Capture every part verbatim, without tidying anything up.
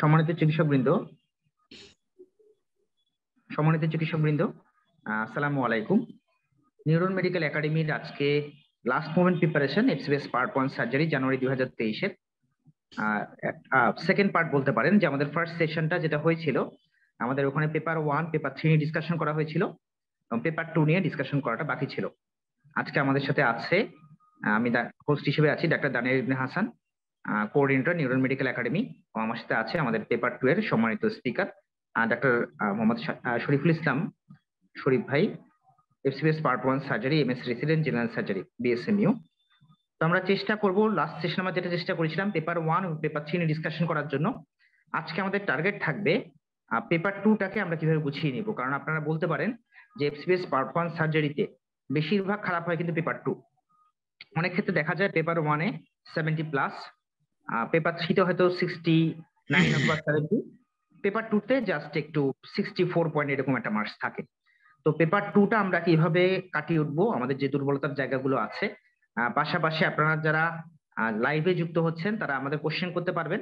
সম্মানিত চিকিৎসকবৃন্দ সম্মানিত চিকিৎসকবৃন্দ আসসালামু আলাইকুম। নিউরন মেডিকেল একাডেমির আজকে last moment preparation এক্সবিএস part one surgery জানুয়ারি দুই হাজার তেইশের সেকেন্ড পার্ট বলতে পারেন, যে আমাদের ফার্স্ট সেশনটা যেটা হয়েছিল আমাদের ওখানে পেপার ওয়ান পেপার থ্রি নিয়ে ডিসকাশন করা হয়েছিল এবং পেপার টু নিয়ে ডিসকাশন করাটা বাকি ছিল। আজকে আমাদের সাথে আছে, আমি হোস্ট হিসেবে আছি doctor Danial Ibne Hasan, coordinator Neuron medical academy, ও আমার সাথে আছে আমাদের পেপার টু এর সম্মানিত স্পিকার ডাক্তার মোহাম্মদ শরীফুল ইসলাম শরীফ ভাই, FCPS part one surgery M S resident general surgery BSMU. তো আমরা চেষ্টা করবো লাস্ট সেশন আমরা যেটা চেষ্টা করেছিলাম পেপার ওয়ান ও পেপার থ্রি নিয়ে ডিসকাশন করার জন্য। আজকে আমাদের টার্গেট থাকবে পেপার টুটাকে আমরা কিভাবে গুছিয়ে নিব, কারণ আপনারা বলতে পারেন যে এফসিবিএস পার্ট ওয়ান সার্জারিতে বেশিরভাগ খারাপ হয় কিন্তু পেপার টু, অনেক ক্ষেত্রে দেখা যায় পেপার ওয়ানে সেভেন্টি প্লাস, পেপার থ্রিতে হয়তো সিক্সটি নাইন অথবা সেভেন্টি, পেপার টুতে জাস্ট একটু সিক্সটি ফোর পয়েন্ট এরকম একটা মার্কস থাকে। তো পেপার টুটা আমরা কিভাবে কাটিয়ে উঠবো, আমাদের যে দুর্বলতার জায়গাগুলো আছে, পাশাপাশি আপনারা যারা লাইভে যুক্ত হচ্ছেন তারা আমাদের কোশ্চেন করতে পারবেন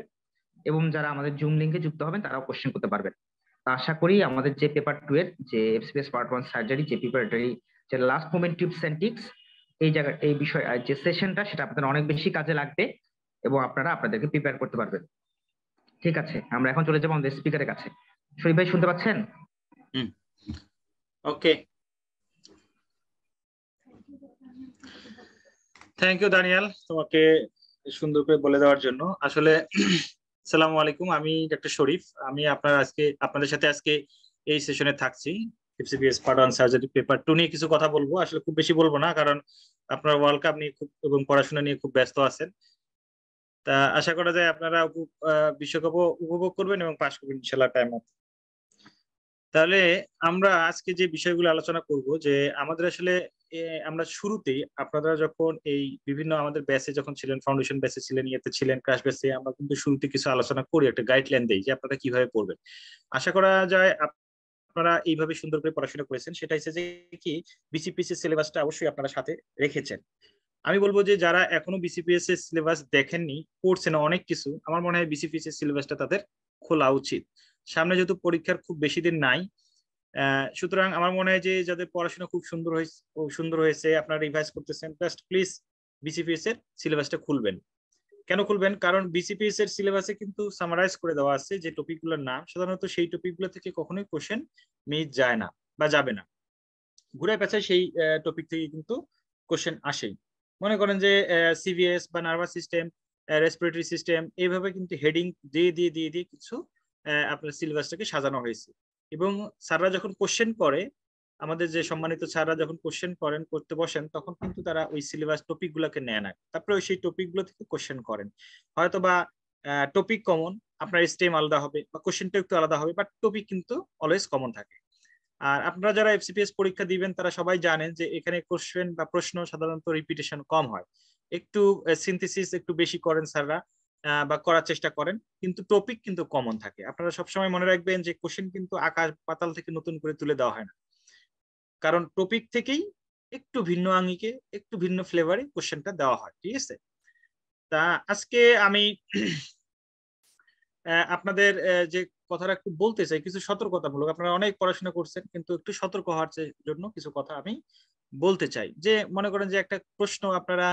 এবং যারা আমাদের জুম লিঙ্কে যুক্ত হবেন তারাও কোশ্চেন করতে পারবেন। আশা করি আমাদের যে পেপার টু এর যে এফসিবিএস পার্ট ওয়ান সার্জারি যে প্রিপারেটরি যে last moment tips and tricks এই জায়গা এই বিষয় যে সেশনটা সেটা আপনাদের অনেক বেশি কাজে লাগবে এবং আপনারা আপনাদেরকে প্রিপেয়ার করতে পারবেন। ঠিক আছে, আমরা এখন চলে যাব আমাদের স্পিকারের কাছে। শরীফ ভাই শুনতে পাচ্ছেন? হুম, ওকে, থ্যাংক ইউ দানিয়াল, তোমাকে সুন্দর করে বলে দেওয়ার জন্য। আসলে আসসালামু আলাইকুম, আমি ডক্টর শরীফ, আমি আপনার আজকে আপনাদের সাথে আজকে এই সেশনে থাকছি। FCPS part one surgery paper two নিয়ে কিছু কথা বলবো, আসলে খুব বেশি বলবো না কারণ আপনারা ওয়ার্ল্ড কাপ নিয়ে খুব এবং পড়াশোনা নিয়ে খুব ব্যস্ত আছেন। তা আশা করা যায় আপনারা বিশ্বকাপ উপভোগ করবেন এবং পাশ করবেন ইনশাল্লাহ টাইম মতো। তাহলে আমরা আজকে যে বিষয়গুলো আলোচনা করব, যে আমাদের আসলে আমরা শুরুতেই আপনারা যখন এই বিভিন্ন আমাদের ব্যাচে যখন ছিলেন, ফাউন্ডেশন ব্যাচে ছিলেন, ইয়েতে ছিলেন, ক্রাশ ব্যাচে, আমরা কিন্তু শুরুতে কিছু আলোচনা করি, একটা গাইডলাইন দেই যে আপনারা কিভাবে পড়বেন। আশা করা যায় আপনারা এইভাবে সুন্দর করে পড়াশোনা করেছেন। সেটা হচ্ছে যে কি বিসিপিএস সিলেবাসটা অবশ্যই আপনারা সাথে রেখেছেন। আমি বলবো যে যারা এখনো বিসিপিএস এর সিলেবাস দেখেননি, পড়ছেন অনেক কিছু, আমার মনে হয় বিসিপিএস এর সিলেবাসটা তাদের খোলা উচিত। সামনে যেহেতু পরীক্ষার খুব বেশি দিন নাই, সুতরাং আমার মনে হয় যে যাদের পড়াশোনা খুব সুন্দর হয়েছে সুন্দর হয়েছে আপনারা রিভাইজ করতেছেন, জাস্ট প্লিজ বিসিপিএস এর সিলেবাসটা খুলবেন। কেন খুলবেন? কারণ বিসিপিএস এর সিলেবাসে কিন্তু সামারাইজ করে দেওয়া আছে যে টপিকগুলোর নাম, সাধারণত সেই টপিকগুলো থেকে কখনোই কোশ্চেন মিস যায় না বা যাবে না, ঘুরে পেছে সেই টপিক থেকে কিন্তু কোশ্চেন আসেই। মনে করেন যে সিভিএস বা নার্ভাস সিস্টেম, রেসপিরেটরি সিস্টেম, এইভাবে কিন্তু হেডিং দিয়ে দিয়ে দিয়ে দিয়ে কিছু আপনার সিলেবাসটাকে সাজানো হয়েছে। এবং স্যাররা যখন কোশ্চেন করে, আমাদের যে সম্মানিত স্যাররা যখন কোশ্চেন করেন, করতে বসেন, তখন কিন্তু তারা ওই সিলেবাস টপিকগুলোকে নেয় না, তারপরে সেই টপিকগুলো থেকে কোশ্চেন করেন। হয়তো বা টপিক কমন, আপনার স্টেম আলাদা হবে বা কোশ্চেনটা একটু আলাদা হবে, বাট টপিক কিন্তু অলওয়েজ কমন থাকে। আর আপনারা যারা এফসিপিএস পরীক্ষা দিবেন তারা সবাই জানেন যে এখানে কোশ্চেন বা প্রশ্ন সাধারণত রিপিটেশন কম হয়, একটু সিনথেসিস একটু বেশি করেন স্যাররা বা করার চেষ্টা করেন, কিন্তু টপিক কিন্তু কমন থাকে। আপনারা সবসময় মনে রাখবেন যে কোশ্চেন কিন্তু আকাশ পাতাল থেকে নতুন করে তুলে দেওয়া হয় না, কারণ টপিক থেকেই একটু ভিন্ন আঙ্গিকে একটু ভিন্ন ফ্লেভারে কোশ্চেনটা দেওয়া হয়। ঠিক আছে, তা আজকে আমি আপনাদের যে কথাটা একটু বলতে চাই, কিছু সতর্কতামূলক, আপনারা অনেক পড়াশোনা করছেন কিন্তু একটু সতর্ক হওয়ার জন্য কিছু কথা আমি বলতে চাই। যে মনে করেন যে একটা প্রশ্ন আপনারা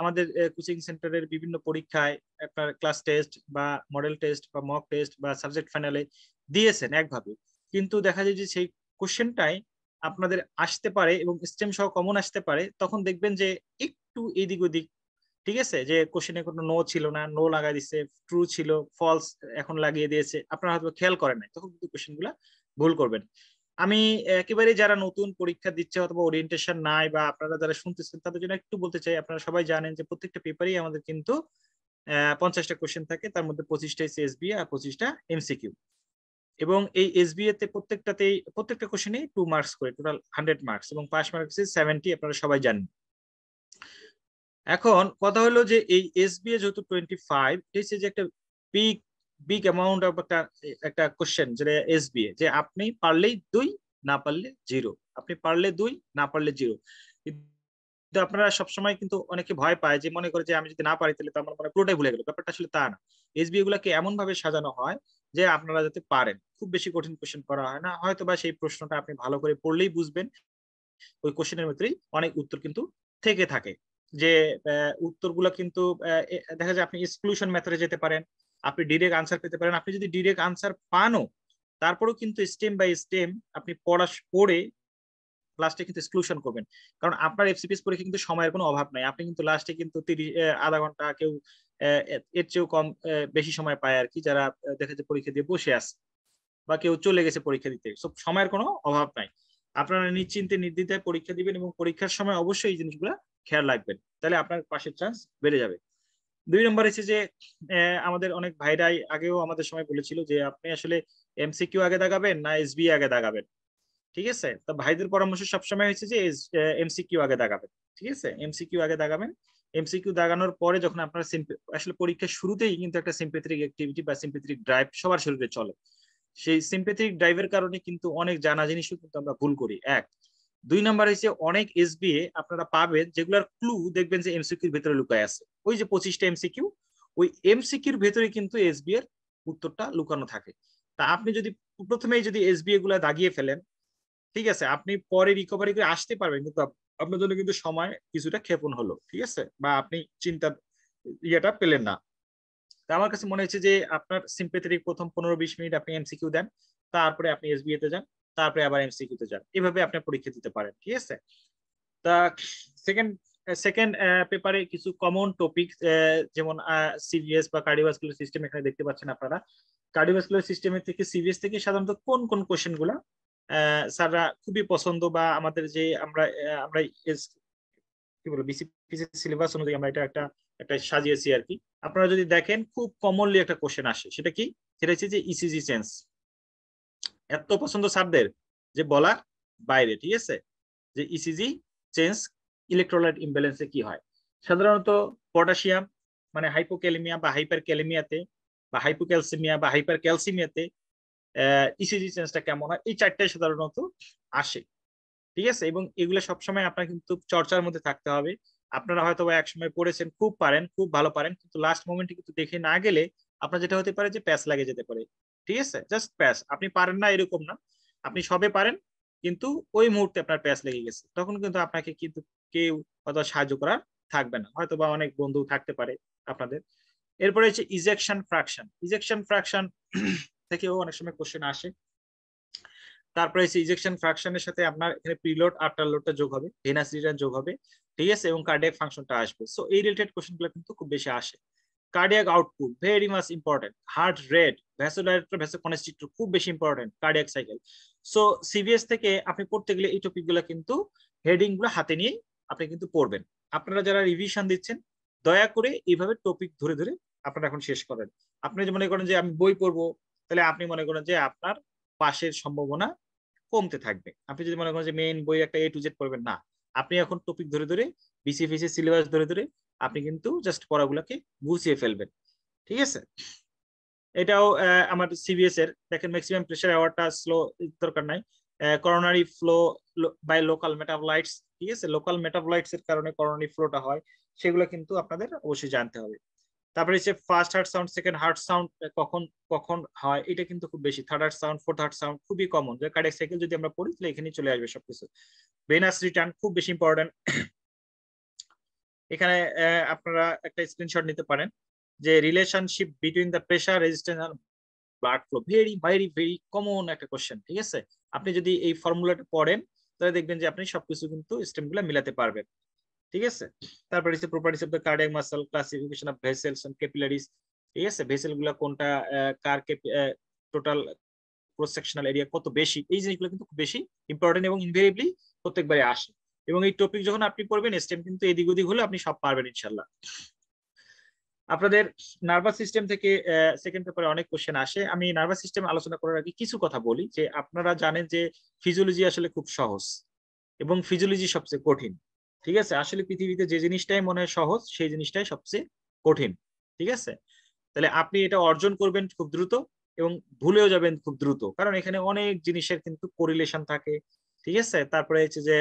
আমাদের কোচিং সেন্টারের বিভিন্ন পরীক্ষায় আপনার ক্লাস টেস্ট বা মডেল টেস্ট বা মক টেস্ট বা সাবজেক্ট ফাইনালে দিয়েছেন একভাবে, কিন্তু দেখা যায় যে সেই কোশ্চেনটাই আপনাদের আসতে পারে এবং স্টেম সহ কমন আসতে পারে, তখন দেখবেন যে একটু এদিক ওদিক, ঠিক আছে, যে কোশ্চেনে কোনো নো ছিল না, নো লাগাই দিয়েছে, ট্রু ছিল ফলস এখন লাগিয়ে দিয়েছে, আপনারা হয়তো খেয়াল করেন নাই, তখন কিন্তু কোশ্চেনগুলো ভুল করবেন। আমি একেবারে যারা নতুন পরীক্ষা দিচ্ছে অথবা ওরিয়েন্টেশন নাই বা আপনারা যারা শুনতেছেন তাদের জন্য একটু বলতে চাই, আপনারা সবাই জানেন যে প্রত্যেকটা পেপারই আমাদের কিন্তু পঞ্চাশটা কোশ্চেন থাকে, তার মধ্যে পঁচিশটা হচ্ছে এসবিএ আর পঁচিশটা এমসিকিউ। এবং এই এসবিএ তে প্রত্যেকটাতেই প্রত্যেকটা কোশ্চেনে টু মার্কস করে, টোটাল হান্ড্রেড মার্কস, এবং পাস মার্কস সেভেন্টি, আপনারা সবাই জানেন। এখন কথা হলো যে এই এসবিএ যেহেতু টোয়েন্টি ফাইভ হচ্ছে যে একটা পিক বিগ অ্যামাউন্ট অফ একটা একটা কোশ্চেন, যেটা এসবিএ, যে আপনি পারলেই দুই, না পারলে জিরো, আপনি পারলে দুই, না পারলে জিরো। কিন্তু আপনারা সব সময় কিন্তু অনেকে ভয় পায় যে মনে করে যে আমি যদি না পারি তাহলে তো আমার মানে পুরোটাই ভুলে গেল। ব্যাপারটা আসলে তা না, এসবিআই গুলোকে এমন ভাবে সাজানো হয় যে আপনারা যাতে পারেন, খুব বেশি কঠিন কোশ্চেন করা হয় না, হয়তো বা সেই প্রশ্নটা আপনি ভালো করে পড়লেই বুঝবেন। ওই কোশ্চেনের মধ্যেই অনেক উত্তর কিন্তু থেকে থাকে, যে উত্তরগুলো কিন্তু দেখা যায় আপনি এক্সক্লুশন মেথডে যেতে পারেন, আপনি ডিরেক্ট আনসার পেতে পারেন। আপনি যদি ডিরেক্ট আনসার পানও তারপরেও কিন্তু স্টেম বাই স্টেম আপনি পড়া পড়ে লাস্টে কিন্তু এক্সক্লুশন করবেন, কারণ আপনার এফসিপিএস পরীক্ষা কিন্তু সময়ের কোনো অভাব নাই। আপনি কিন্তু লাস্টে কিন্তু তিরিশ আধা ঘন্টা কেউ এর চেয়েও কম বেশি সময় পায় আর কি, যারা দেখা যায় পরীক্ষা দিয়ে বসে আসে বা কেউ চলে গেছে পরীক্ষা দিতে, সব সময়ের কোনো অভাব নাই। আপনারা নিশ্চিন্তে নির্দ্বিধায় পরীক্ষা দিবেন এবং পরীক্ষার সময় অবশ্যই এই জিনিসগুলো খেয়াল রাখবেন, তাহলে আপনার পাশের চান্স বেড়ে যাবে। দুই নম্বর হচ্ছে যে আমাদের অনেক ভাইরাই আগেও আমাদের সময় বলেছিল যে আপনি আসলে এমসিকিউ আগে দাগাবেন না এসবি আগে দাগাবেন, ঠিক আছে? তো ভাইদের পরামর্শ সবসময় হচ্ছে যে এমসিকিউ আগে দাগাবেন, ঠিক আছে? এমসিকিউ আগে দাগাবেন। এমসিকিউ দাগানোর পরে যখন আপনার আসলে পরীক্ষার শুরুতেই কিন্তু একটা সিম্পেথেটিক অ্যাক্টিভিটি বা সিম্পেথেটিক ড্রাইভ সবার শরীরে চলে, সেই সিম্পেথেটিক ড্রাইভের কারণে কিন্তু অনেক জানা জিনিসও কিন্তু আমরা ভুল করি। এক দুই নাম্বার হচ্ছে অনেক এসবিএ আপনারা পাবেন যেগুলোর ক্লু দেখবেন যে এমসিকিউর ভেতরে লুকায় আছে, ওই যে পঁচিশটা এমসিকিউ, ওই এমসিকিউর ভেতরে কিন্তু এসবিএ এর উত্তরটা লুকানো থাকে। তা আপনি যদি প্রথমেই যদি এসবিএ গুলা দাগিয়ে ফেলেন, ঠিক আছে, আপনি পরে রিকভারি করে আসতে পারবেন, কিন্তু আপনার জন্য কিন্তু সময় কিছুটা ক্ষেপণ হলো, ঠিক আছে, বা আপনি চিন্তার ইয়েটা পেলেন না। তা আমার কাছে মনে হচ্ছে যে আপনার সিম্পেথেটিক প্রথম পনেরো বিশ মিনিট আপনি এমসিকিউ দেন, তারপরে আপনি এসবিএ তে যান, তারপরে আবার এমসিকিউ তে যান, এভাবে আপনি পরীক্ষা দিতে পারেন, ঠিক আছে? তা সেকেন্ড সেকেন্ড পেপারে কিছু কমন টপিক যেমন সিভিএস বা কার্ডিওভাস্কুলার সিস্টেম, এখানে দেখতে পাচ্ছেন আপনারা কার্ডিওভাস্কুলার সিস্টেমের থেকে সিভিএস থেকে সাধারণত কোন কোন কোশ্চেন গুলা স্যাররা খুবই পছন্দ বা আমাদের যে আমরা আমরা কি বলবো বিসিপিসি সিলেবাস অনুযায়ী আমরা এটা একটা একটা সাজিয়েছি আর কি। আপনারা যদি দেখেন খুব কমনলি একটা কোশ্চেন আসে, সেটা কি? সেটা হচ্ছে যে ইসিজি চেঞ্জ, এত পছন্দ স্যারদের যে বলার বাইরে, ঠিক আছে, যে ইসিজি চেঞ্জ ইলেকট্রোলাইট ইমব্যালেন্সে কি হয়। সাধারণত পটাশিয়াম মানে হাইপোক্যালেমিয়া বা হাইপার ক্যালেমিয়াতে বা হাইপোক্যালসিমিয়া বা হাইপার ক্যালসিমিয়াতে ইসিজি চেঞ্জটা কেমন হয়, এই চারটাই সাধারণত আসে, ঠিক আছে? এবং এগুলো সবসময় আপনার কিন্তু চর্চার মধ্যে থাকতে হবে। আপনারা হয়তো বা একসময় পড়েছেন, খুব পারেন, খুব ভালো পারেন, কিন্তু লাস্ট মোমেন্টে কিন্তু দেখে না গেলে আপনার যেটা হতে পারে যে প্যাস লাগে যেতে পারে, ঠিক আছে? জাস্ট প্যাস, আপনি পারেন না এরকম না, আপনি সবে পারেন কিন্তু ওই মুহূর্তে আপনার প্যাস লেগে গেছে, তখন কিন্তু আপনাকে কিন্তু কেউ হয়তো সাহায্য করার থাকবে না, হয়তো বা অনেক বন্ধু থাকতে পারে আপনাদের। এরপরে হচ্ছে ইজেকশন ফ্র্যাকশন, ইজেকশন ফ্র্যাকশন থেকেও অনেক সময় কোশ্চেন আসে। তারপরে হচ্ছে ইজেকশন ফ্র্যাকশনের সাথে আপনার এখানে প্রিলোড আফটার লোডটা যোগ হবে, ভেনাস রিটার্ন যোগ হবে, ঠিক আছে, এবং কার্ডিয়াক ফাংশনটা আসবে। সো এই রিলেটেড কোশ্চেনগুলো কিন্তু খুব বেশি আসে। Cardiac output very much important, heart rate, vasodilator, vasoconstrictor খুব বেশি important, cardiac cycle. So CVS থেকে আপনি পড়তে গেলে এই টপিকগুলো কিন্তু হেডিংগুলো হাতে নিয়ে আপনি কিন্তু পড়বেন। আপনারা যারা রিভিশন দিচ্ছেন দয়া করে এইভাবে টপিক ধরে ধরে আপনারা এখন শেষ করেন। আপনি যে মনে করেন যে আমি বই পড়বো, তাহলে আপনি মনে করেন যে আপনার পাশের সম্ভাবনা কমতে থাকবে। আপনি যদি মনে করেন যে মেইন বই একটা এ টু জেড পড়বেন, না, আপনি এখন টপিক ধরে ধরে বিসিপিসি সিলেবাস ধরে ধরে আপনি কিন্তু জাস্ট পড়াগুলোকে গুছিয়ে ফেলবেন, ঠিক আছে? এটাও আমার সিভিএস এর দেখেন ম্যাক্সিমাম প্রেশার অ্যাওয়ারটা স্লো দরকার নাই, coronary flow by local metabolites, ঠিক আছে, লোকাল মেটাবলাইটস এর কারণে করোনারি ফ্লোটা হয়, সেগুলো কিন্তু আপনাদের অবশ্যই জানতে হবে। তারপরে হচ্ছে first heart sound, second heart sound কখন কখন হয়, এটা কিন্তু খুব বেশি। Third heart sound, fourth heart sound খুবই কমন, যে কার্ডিয়াক সাইকেল যদি আমরা পড়ি তাহলে এখানে চলে আসবে সবকিছু। ভেনাস রিটার্ন খুব বেশি ইম্পর্টেন্ট, এখানে আপনারা একটা স্ক্রিনশট নিতে পারেন, যে relationship between the pressure resistance আর blood flow, very very very common একটা কোশ্চেন, ঠিক আছে? আপনি যদি এই ফর্মুলাটা পড়েন তাহলে দেখবেন যে আপনি সবকিছু কিন্তু স্টেমগুলো মিলাতে পারবেন, ঠিক আছে? তারপরে হচ্ছে properties of the cardiac muscle, classification of vessels and capillaries, ঠিক আছে, ভেসেলগুলো কোনটা, কার টোটাল ক্রস সেকশনাল এরিয়া কত বেশি, এই জিনিসগুলো কিন্তু খুব বেশি ইম্পর্টেন্ট এবং ইনভেরিয়েবলি প্রত্যেকবারে আসে। এবং এই টপিক যখন আপনি পড়বেন স্টেম কিন্তু এদিক ওদিক হলে আপনি সব পারবেন ইনশাল্লাহ। আপনাদের নার্ভাস সিস্টেম থেকে সেকেন্ড পেপারে অনেক কোশ্চেন আসে। আমি নার্ভাস সিস্টেম আলোচনা করার আগে কিছু কথা বলি, যে আপনারা জানেন যে ফিজিওলজি আসলে খুব সহজ এবং ফিজিওলজি সবচেয়ে কঠিন, ঠিক আছে? আসলে পৃথিবীতে যে জিনিসটাই মনে হয় সহজ সেই জিনিসটাই সবচেয়ে কঠিন, ঠিক আছে? তাহলে আপনি এটা অর্জন করবেন খুব দ্রুত এবং ভুলেও যাবেন খুব দ্রুত, কারণ এখানে অনেক জিনিসের কিন্তু কোরিলেশন থাকে, ঠিক আছে তারপরে হচ্ছে যে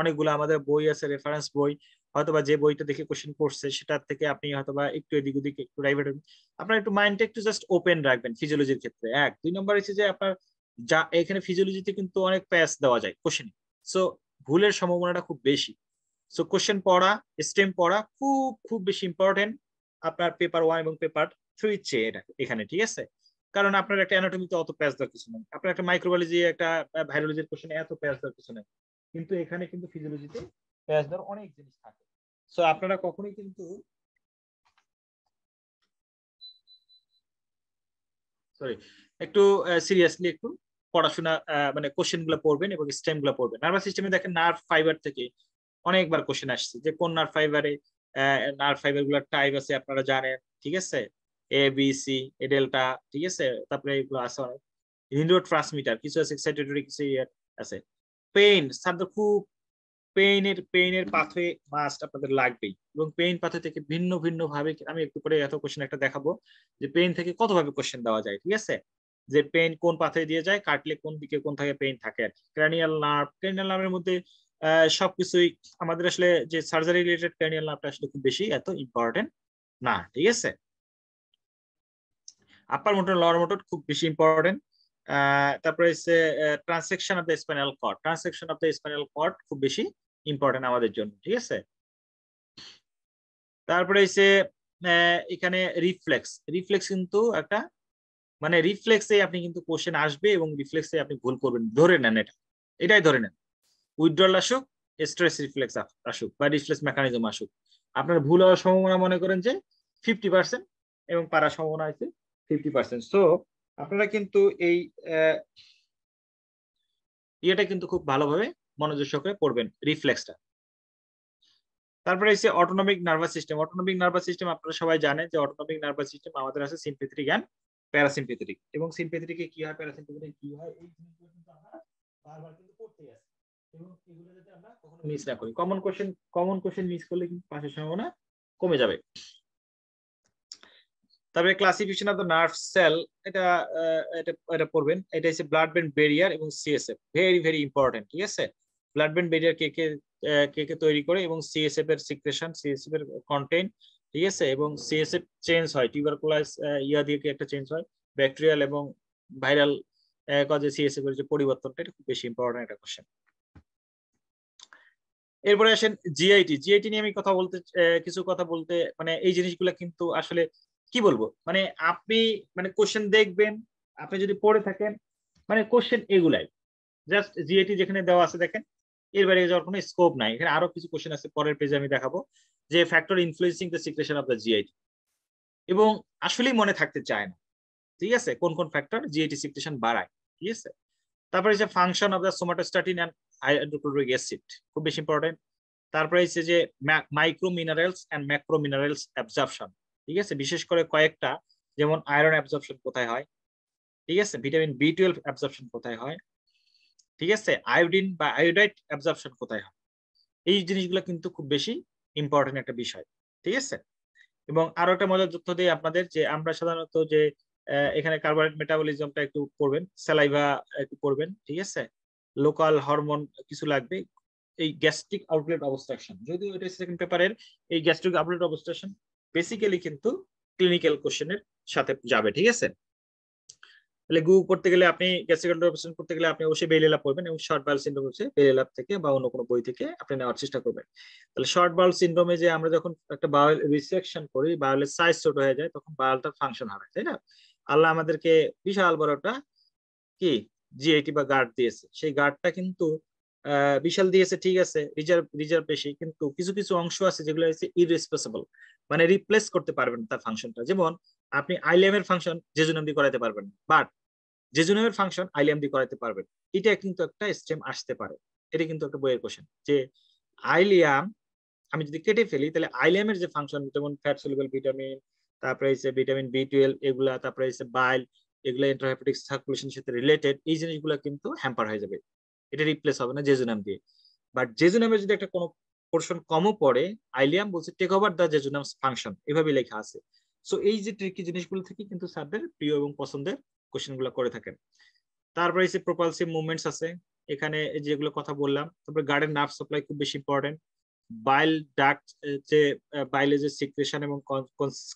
অনেকগুলো আমাদের বই আছে রেফারেন্স বই হয়তোবা যে বইটা দেখে কোশ্চেন করছে সেটা থেকে আপনি হয়তোবা একটু এদিক ওদিক একটু রাইট আপনারা একটু মাইন্ডটা একটু জাস্ট ওপেন রাখবেন ফিজিওলজির ক্ষেত্রে এক দুই নম্বর হচ্ছে যে আপনার যা এখানে ফিজিওলজিতে কিন্তু অনেক প্যাস দেওয়া যায় কোশ্চেনে সো ভুলের সম্ভাবনাটা খুব বেশি সো কোশ্চেন পড়া স্টেম পড়া খুব খুব বেশি ইম্পর্টেন্ট আপনার পেপার ওয়ান এবং পেপার থ্রি চেয়ে এটা এখানে ঠিক আছে কারণ আপনার একটা অ্যানাটমিতে অত প্যাস দেওয়ার কিছু নেই আপনার একটা মাইক্রোবায়োলজি একটা ভাইরোলজির কোশ্চেনে এত প্যাস দেওয়ার কিছু নেই কিন্তু এখানে কিন্তু ফিজিওলজিতে প্যাস দেওয়ার অনেক জিনিস থাকে সো আপনারা কখনোই কিন্তু সরি একটু সিরিয়াসলি একটু পড়াশোনা মানে কোশ্চেন গুলো পড়বেন এবং স্টেম গুলো পড়বেন নার্ভাস সিস্টেমে দেখেন নার্ভ ফাইবার থেকে অনেকবার কোশ্চেন আসছে যে কোন নার্ভ ফাইবারে নার্ভ ফাইবার গুলোর টাইপ আছে আপনারা জানেন ঠিক আছে A B C A delta ঠিক আছে তারপরে এগুলো আছে অনেক নিউরোট্রান্সমিটার কিছু আছে এক্সাইটরি কিছু আছে পেইন সাধারণত খুব পেইনের পেইনের পাথওয়ে মাস্ট আপনাদের লাগবেই এবং পেইন পাথওয়ে থেকে ভিন্ন ভিন্ন ভাবে আমি একটু পরে এত কোশ্চেন একটা দেখাবো যে পেইন থেকে কত ভাবে কোশ্চেন দেওয়া যায় ঠিক আছে যে পেইন কোন পাথওয়ে দিয়ে যায় কাটলে কোন দিকে কোন থাকে পেইন থাকে আর ক্র্যানিয়াল নার্ভ ক্র্যানিয়াল নার্ভের মধ্যে সবকিছুই আমাদের আসলে যে সার্জারি রিলেটেড ক্র্যানিয়াল নার্ভটা আসলে খুব বেশি এত ইম্পর্টেন্ট না ঠিক আছে আপার মোটর লোয়ার মোটর খুব বেশি ইম্পর্টেন্ট তারপরে হচ্ছে transection of the spinal cord transection of the spinal cord খুব বেশি ইম্পর্টেন্ট আমাদের জন্য ঠিক আছে তারপরে হচ্ছে এখানে রিফ্লেক্স রিফ্লেক্স কিন্তু একটা মানে রিফ্লেক্সে আপনি কিন্তু কোশ্চেন আসবে এবং রিফ্লেক্সে আপনি ভুল করবেন ধরে নেন এটা এটাই ধরে নেন উইথড্রল আসুক স্ট্রেস রিফ্লেক্স আসুক বা রিফ্লেক্স মেকানিজম আসুক আপনার ভুল হওয়ার সম্ভাবনা মনে করেন যে ফিফটি পার্সেন্ট এবং পারার সম্ভাবনা হচ্ছে ফিফটি পার্সেন্ট সো আপনারা কিন্তু এই ইয়েটা কিন্তু খুব ভালোভাবে মনোযোগ সহকারে পড়বেন রিফ্লেক্সটা তারপরে হচ্ছে autonomic nervous system autonomic nervous system আপনারা সবাই জানেন যে অটোনমিক নার্ভাস সিস্টেম আমাদের আছে সিম্প্যাথেটিক অ্যান্ড প্যারাসিম্প্যাথেটিক এবং সিম্প্যাথেটিকে কি হয় প্যারাসিম্প্যাথেটিক কি হয় এই জিনিসগুলো কিন্তু আমরা বারবার কিন্তু পড়তেই আছি এবং এগুলো যাতে আমরা কখনো মিস না করি common question common question miss করলে কিন্তু পাশের সম্ভাবনা কমে যাবে তারপরে classification of the nerve cell এটা এটা পড়বেন এটা হচ্ছে ব্লাড ব্রেন ব্যারিয়ার এবং সিএসএফ ভেরি ভেরি ইম্পর্টেন্ট ঠিক আছে ব্লাড ব্রেন ব্যারিয়ার কে কে কে কে তৈরি করে এবং সিএসএফ এর সিক্রেশন সিএসএফ এর কন্টেন্ট ঠিক আছে এবং সিএসএফ চেঞ্জ হয় টিউবারকুলাস ইয়া দিয়ে একটা চেঞ্জ হয় ব্যাকটেরিয়াল এবং ভাইরাল কজে সিএসএফ এর যে পরিবর্তনটা এটা খুব বেশি ইম্পর্টেন্ট একটা কোশ্চেন এরপরে আসেন জিআইটি জিআইটি নিয়ে আমি কথা বলতে কিছু কথা বলতে মানে এই জিনিসগুলো কিন্তু আসলে কি বলবো মানে আপনি মানে কোশ্চেন দেখবেন আপনি যদি পড়ে থাকেন মানে কোশ্চেন এগুলাই জাস্ট জিআইটি যেখানে দেওয়া আছে দেখেন এর বাইরে যাওয়ার কোনো স্কোপ নাই এখানে আরো কিছু কোশ্চেন আছে পরের পেজে আমি দেখাবো যে factor influencing the secretion of the GIT এবং আসলেই মনে থাকতে চায় না ঠিক আছে কোন কোন ফ্যাক্টর জিআইটি সিক্রেশন বাড়ায় ঠিক আছে তারপরে হচ্ছে function of the somatostatin and hydrochloric acid খুব বেশি ইম্পর্টেন্ট তারপরে হচ্ছে যে micro minerals and macro minerals absorption ঠিক আছে বিশেষ করে কয়েকটা যেমন আয়রন অ্যাবজর্পশন কোথায় হয় ঠিক আছে ভিটামিন বি টুয়েলভ অ্যাবজর্পশন কোথায় হয় ঠিক আছে আয়োডিন বা আয়োডাইড অ্যাবজর্পশন কোথায় হয় এই জিনিসগুলো কিন্তু খুব বেশি ইম্পর্টেন্ট একটা বিষয় ঠিক আছে এবং আরো একটা মজার তথ্য দিই আপনাদের যে আমরা সাধারণত যে এখানে কার্বোহাইড্রেট মেটাবলিজমটা একটু পড়বেন স্যালাইভা একটু পড়বেন ঠিক আছে লোকাল হরমোন কিছু লাগবে এই গ্যাস্ট্রিক আউটলেট অবস্ট্রাকশন যদিও এটা সেকেন্ড পেপারের এই গ্যাস্ট্রিক আউটলেট অবস্ট্রাকশন বেসিক্যালি কিন্তু ক্লিনিক্যাল কোশ্চেনের সাথে যাবে ঠিক আছে তাহলে গু করতে গেলে আপনি গ্যাস্ট্রিক আউটলেট অবস্ট্রাকশন করতে গেলে আপনি অবশ্যই বেইল ল্যাব পড়বেন এবং শর্ট বাউল সিনড্রোম হচ্ছে বেইল ল্যাব থেকে বা অন্য কোনো বই থেকে আপনি নেওয়ার চেষ্টা করবেন তাহলে শর্ট বাউল সিনড্রোমে যে আমরা যখন একটা বাউল রিসেকশন করি বাউলের সাইজ ছোট হয়ে যায় তখন বাউলটার ফাংশন হারায় তাই না আল্লাহ আমাদেরকে বিশাল বড় একটা কি জিআইটি বা গার্ড দিয়েছে সেই গার্ডটা কিন্তু বিশাল দিয়েছে ঠিক আছে রিজার্ভ রিজার্ভ বেশি কিন্তু কিছু কিছু অংশ আছে যেগুলো হচ্ছে ইরেসপেসিবল মানে রিপ্লেস করতে পারবেন তার ফাংশনটা যেমন আপনি আইলিয়াম এর ফাংশন জেজুনাম দিয়ে করাতে পারবেন বাট জেজুনাম এর ফাংশন আইলিয়াম দিয়ে করাতে পারবেন এটা কিন্তু একটা স্টেম আসতে পারে এটা কিন্তু একটা বইয়ের কোশ্চেন যে আইলিয়াম আমি যদি কেটে ফেলি তাহলে আইলিয়ামের যে ফাংশন যেমন ফ্যাট সলিউবল ভিটামিন তারপরে হচ্ছে ভিটামিন বি টুয়েলভ এগুলা তারপরে হচ্ছে বাইল এগুলো ইন্ট্রাহেপাটিক সার্কুলেশনের সাথে রিলেটেড এই জিনিসগুলো কিন্তু হ্যাম্পার হয়ে যাবে এটা রিপ্লেস হবে না জেজুনাম দিয়ে বাট জেজুনামে যদি একটা কোনো পোর্শন কমও পড়ে আইলিয়াম বলছে take over the jejunum function এভাবে লেখা আছে সো এই যে ট্রিকি জিনিসগুলো থেকে কিন্তু স্যারদের প্রিয় এবং পছন্দের কোশ্চেনগুলো করে থাকেন তারপরে হচ্ছে প্রপালসিভ মুভমেন্টস আছে এখানে যেগুলো কথা বললাম তারপরে গার্ডেন নার্ভ সাপ্লাই খুব বেশি ইম্পর্টেন্ট বাইল ডাক্ট যে বাইলের যে সিক্রেশন এবং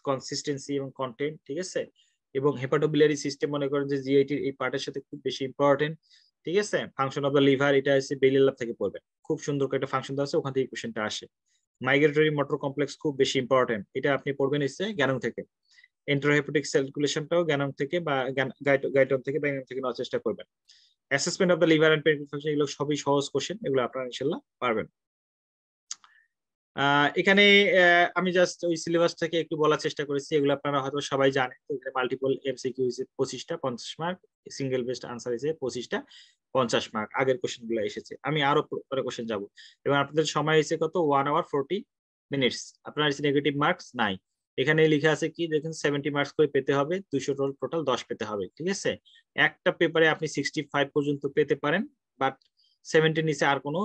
কনসিস্টেন্সি এবং কন্টেন্ট ঠিক আছে এবং হেপাটোবিলিয়ারি সিস্টেম মনে করেন যে জিআইটির এই পার্টের সাথে খুব বেশি ইম্পর্টেন্ট ঠিক আছে ফাংশন অফ দা লিভার এটা এসে বেলি লাভ থেকে পড়বে খুব সুন্দর একটা ফাংশন দেওয়া আছে ওখান থেকে কোশ্চেনটা আসে মাইগ্রেটরি মোটর কমপ্লেক্স খুব বেশি ইম্পর্টেন্ট এটা আপনি পড়বেন এসে গ্যানং থেকে এন্টারোহেপাটিক সার্কুলেশনটাও গ্যানং থেকে বা গাইটন থেকে বা গ্যানং থেকে নেওয়ার চেষ্টা করবেন assessment of the liver and pancreas function এগুলো সবই সহজ কোশ্চেন এগুলো আপনারা ইনশাআল্লাহ পারবেন এখানে আমি জাস্ট ওই সিলেবাস থেকে একটু বলার চেষ্টা করেছি এগুলো আপনারা হয়তো সবাই জানেন এখানে মাল্টিপল এমসিকিউ ইজ পঁচিশটা পঞ্চাশ mark single best answer is পঁচিশটা পঞ্চাশ মার্ক আগের কোশ্চেনগুলো এসেছে আমি আরো পরে কোশ্চেন যাব এবং আপনাদের সময় হয়েছে কত ওয়ান আওয়ার ফোরটি মিনিটস আপনার নেগেটিভ মার্কস নাই এখানে লেখা আছে কি দেখেন সেভেন্টি মার্কস করে পেতে হবে দুইশো টোটাল দশ পেতে হবে ঠিক আছে একটা পেপারে আপনি সিক্সটি ফাইভ পর্যন্ত পেতে পারেন বাট সেভেন্টির নিচে আর কোনো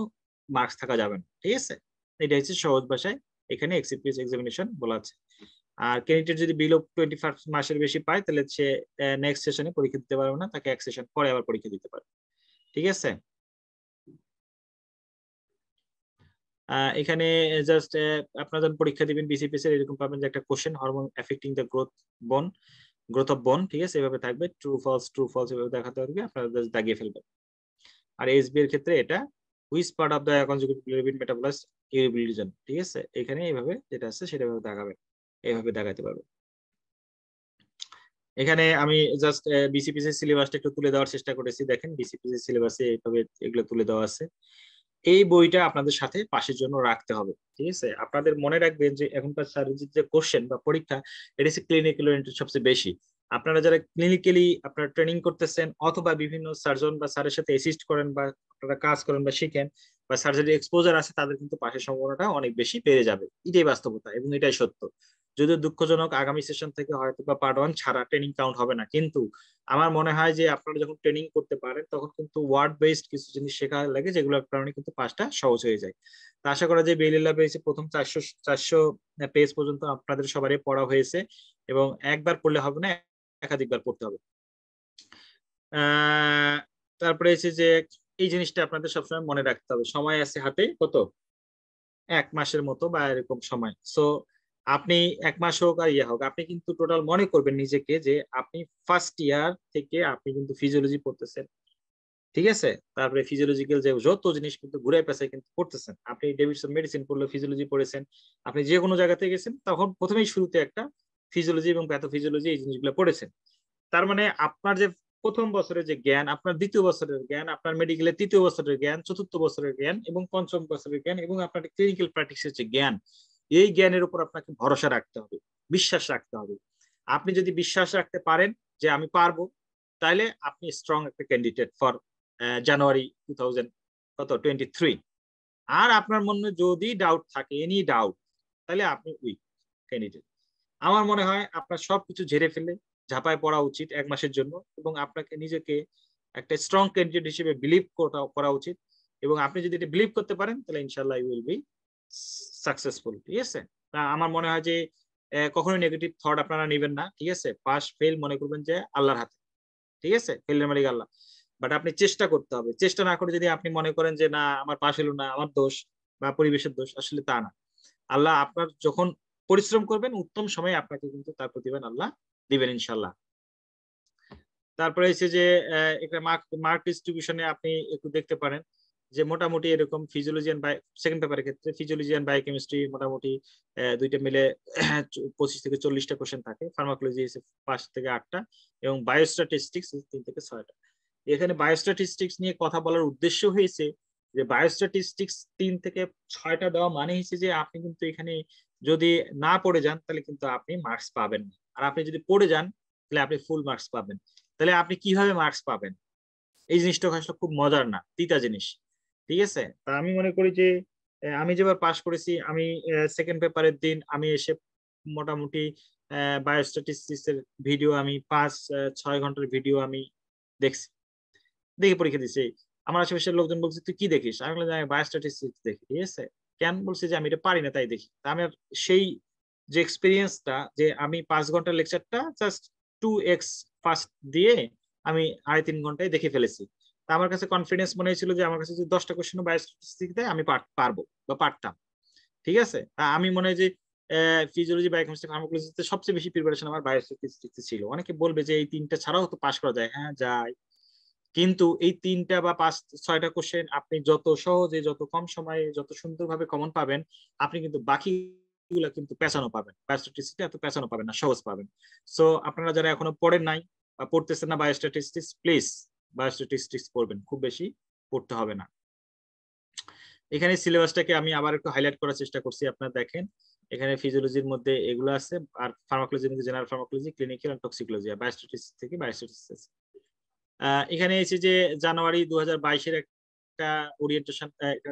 মার্কস থাকা যাবে না ঠিক আছে এটা হচ্ছে সহজ ভাষায় এখানে এক্সিপিএস এক্সামিনেশন বলা আছে আর ক্যান্ডিডেট যদি বিলো টোয়েন্টি ফাইভ মাসের বেশি পায় তাহলে সে নেক্সট সেশনে পরীক্ষা দিতে পারবে না তাকে এক সেশন পরে আবার পরীক্ষা দিতে পারবে ঠিক আছে এখানে জাস্ট আপনারা যখন পরীক্ষা দিবেন বিসিপিএস এর এরকম পাবেন যে একটা question hormone affecting the growth bone growth of bone ঠিক আছে এভাবে থাকবে ট্রু ফলস ট্রু ফলস এভাবে দেখাতে হবে আপনারা জাস্ট দাগিয়ে ফেলবেন আর এসবি এর ক্ষেত্রে এটা which part of the conjugate bilirubin metabolized urinary region ঠিক আছে এখানে এইভাবে যেটা আছে সেটা ভাবে দেখাবেন এইভাবে দেখাতে পারবে এখানে আমি জাস্ট বিসিপিসি সিলেবাসটা একটু তুলে দেওয়ার চেষ্টা করেছি দেখেন বিসিপিসি সিলেবাসে এইভাবে এগুলো তুলে দেওয়া আছে এই বইটা আপনাদের সাথে পাশের জন্য রাখতে হবে ঠিক আছে আপনাদের মনে রাখবেন যে এখনকার সার্ভিসের যে কোশ্চেন বা পরীক্ষা এটা হচ্ছে ক্লিনিক্যাল ওরিয়েন্টেড সবচেয়ে বেশি আপনারা যারা ক্লিনিক্যালি আপনারা ট্রেনিং করতেছেন অথবা বিভিন্ন সার্জন বা স্যারের সাথে অ্যাসিস্ট করেন বা আপনারা কাজ করেন বা শিখেন বা সার্জারি এক্সপোজার আছে তাদের কিন্তু পাশের সম্ভাবনাটা অনেক বেশি বেড়ে যাবে এটাই বাস্তবতা এবং এটাই সত্য যদিও দুঃখজনক আগামী সেশন থেকে হয়তো বা পার্ট ওয়ান ছাড়া ট্রেনিং কাউন্ট হবে না কিন্তু আমার মনে হয় যে আপনারা যখন ট্রেনিং করতে পারেন তখন কিন্তু ওয়ার্ড বেসড কিছু জিনিস শেখা লাগে যেগুলোর কারণে কিন্তু পাশটা সহজ হয়ে যায় তা আশা করা যায় বেইলি ল্যাবে এসে প্রথম চারশো চারশো পেজ পর্যন্ত আপনাদের সবারই পড়া হয়েছে এবং একবার পড়লে হবে না একাধিকবার পড়তে হবে আহ তারপরে এসে যে এই জিনিসটা আপনাদের সবসময় মনে রাখতে হবে সময় আছে হাতে কত এক মাসের মতো বা এরকম সময় সো আপনি এক মাস হোক আর ইয়ে হোক আপনি কিন্তু টোটাল মনে করবেন নিজেকে যে আপনি ফার্স্ট ইয়ার থেকে আপনি কিন্তু ফিজিওলজি পড়তেছেন ঠিক আছে তারপরে ফিজিওলজিক্যাল যে যত জিনিস কিন্তু ঘুরে পেছে কিন্তু পড়তেছেন আপনি ডেভিডসন মেডিসিন পড়লো ফিজিওলজি পড়েছেন আপনি যে কোনো জায়গাতে গেছেন তখন প্রথমেই শুরুতে একটা ফিজিওলজি এবং প্যাথোফিজিওলজি এই জিনিসগুলো পড়েছেন তার মানে আপনার যে প্রথম বছরের যে জ্ঞান আপনার দ্বিতীয় বছরের জ্ঞান আপনার মেডিকেলের তৃতীয় বছরের জ্ঞান চতুর্থ বছরের জ্ঞান এবং পঞ্চম বছরের জ্ঞান এবং আপনার ক্লিনিক্যাল প্র্যাকটিসের যে জ্ঞান এই জ্ঞানের উপর আপনাকে ভরসা রাখতে হবে বিশ্বাস রাখতে হবে আপনি যদি বিশ্বাস রাখতে পারেন যে আমি পারবো তাহলে আপনি স্ট্রং একটা candidate for January two thousand কত টোয়েন্টি থ্রি আর আপনার মনে যদি ডাউট থাকে এনি ডাউট তাহলে আপনি উইক ক্যান্ডিডেট আমার মনে হয় আপনার সবকিছু ঝেড়ে ফেলে ঝাঁপায় পড়া উচিত এক মাসের জন্য এবং আপনাকে নিজেকে একটা স্ট্রং ক্যান্ডিডেট হিসেবে বিলিভ করা উচিত এবং আপনি যদি এটা বিলিভ করতে পারেন তাহলে ইনশাল্লাহ ইউ উইল বি সাকসেসফুল ঠিক আছে আমার মনে হয় যে কখনোই নেগেটিভ থট আপনারা নেবেন না ঠিক আছে পাস ফেল মনে করবেন যে আল্লাহর হাতে ঠিক আছে ফেলের মালিক আল্লাহ বাট আপনি চেষ্টা করতে হবে চেষ্টা না করে যদি আপনি মনে করেন যে না আমার পাস হলো না আমার দোষ বা পরিবেশের দোষ আসলে তা না আল্লাহ আপনার যখন পরিশ্রম করবেন উত্তম সময়ে আপনাকে কিন্তু তার প্রতিদান আল্লাহ দিবেন ইনশাল্লাহ তারপরে হচ্ছে যে একটা মার্ক মার্ক ডিস্ট্রিবিউশনে আপনি একটু দেখতে পারেন যে মোটামুটি এরকম ফিজিওলজি এন্ড বাই সেকেন্ড পেপারের ক্ষেত্রে ফিজিওলজি এন্ড বায়োকেমিস্ট্রি মোটামুটি দুইটা মিলে পঁচিশ থেকে চল্লিশটা কোশ্চেন থাকে ফার্মাকোলজি পাঁচ থেকে আটটা এবং বায়োস্ট্যাটিস্টিক্স তিন থেকে ছয়টা এখানে বায়োস্ট্যাটিস্টিক্স নিয়ে কথা বলার উদ্দেশ্য হয়েছে যে বায়োস্ট্যাটিস্টিক্স তিন থেকে ছয়টা দেওয়া মানে হচ্ছে যে আপনি কিন্তু এখানে যদি না পড়ে যান তাহলে কিন্তু আপনি মার্কস পাবেন না আর আপনি যদি পড়ে যান তাহলে আপনি ফুল মার্কস পাবেন তাহলে আপনি কিভাবে মার্কস পাবেন এই জিনিসটা আসলে খুব মজার না তিতা জিনিস ঠিক আছে তা আমি মনে করি যে আমি যেবার পাস করেছি আমি সেকেন্ড পেপারের দিন আমি এসে মোটামুটি বায়োস্ট্যাটিস্টিক্সের ভিডিও আমি পাঁচ ছয় ঘন্টার ভিডিও আমি দেখছি দেখে পরীক্ষা দিছি আমার আশেপাশের লোকজন বলছে তুই কি দেখিস আমি বললাম আমি বায়োস্ট্যাটিস্টিক্স দেখি ঠিক আছে কেন বলছে যে আমি এটা পারি না তাই দেখি আমার সেই যে এক্সপিরিয়েন্সটা যে আমি পাঁচ ঘন্টার লেকচারটা জাস্ট টু এক্স ফাস্ট দিয়ে আমি আড়াই তিন ঘন্টায় দেখে ফেলেছি আমার কাছে কনফিডেন্স মনে হয়েছিল যে আমার কাছে যদি দশটা কোশ্চেন বায়ো স্ট্যাটিস্টিক্স দেয় আমি পারবো বা পারতাম, ঠিক আছে। আমি মনে হয় যে ফিজিওলজি, বায়োকেমিস্ট্রি, ফার্মাকোলজিতে সবচেয়ে বেশি প্রিপারেশন আমার বায়ো স্ট্যাটিস্টিক্স ছিল। অনেকে বলবে যে এই তিনটা ছাড়াও তো পাস করা যায়, হ্যাঁ যায়, কিন্তু এই তিনটা বা পাঁচ ছয়টা কোশ্চেন আপনি যত সহজে, যত কম সময়ে, যত সুন্দরভাবে কমন পাবেন, আপনি কিন্তু বাকি গুলা কিন্তু পেছানো পাবেন, বায়ো স্ট্যাটিস্টিক্স এত পেছানো পাবেন না, সহজ পাবেন। সো আপনারা যারা এখনো পড়েন নাই বা পড়তেছেন না biostatistics, please biostatistics পড়বেন, খুব বেশি পড়তে হবে না। এখানে সিলেবাসটাকে আমি আবার একটু হাইলাইট করার চেষ্টা করছি, আপনারা দেখেন এখানে ফিজিওলজির মধ্যে এগুলো আছে, আর ফার্মাকোলজির মধ্যে general pharmacology, clinical and toxicology, আর বায়ো স্ট্যাটিস্টিক্স থেকে বায়ো স্ট্যাটিস্টিক্স। এখানে এসে যে জানুয়ারি দু হাজার বাইশের একটা ওরিয়েন্টেশন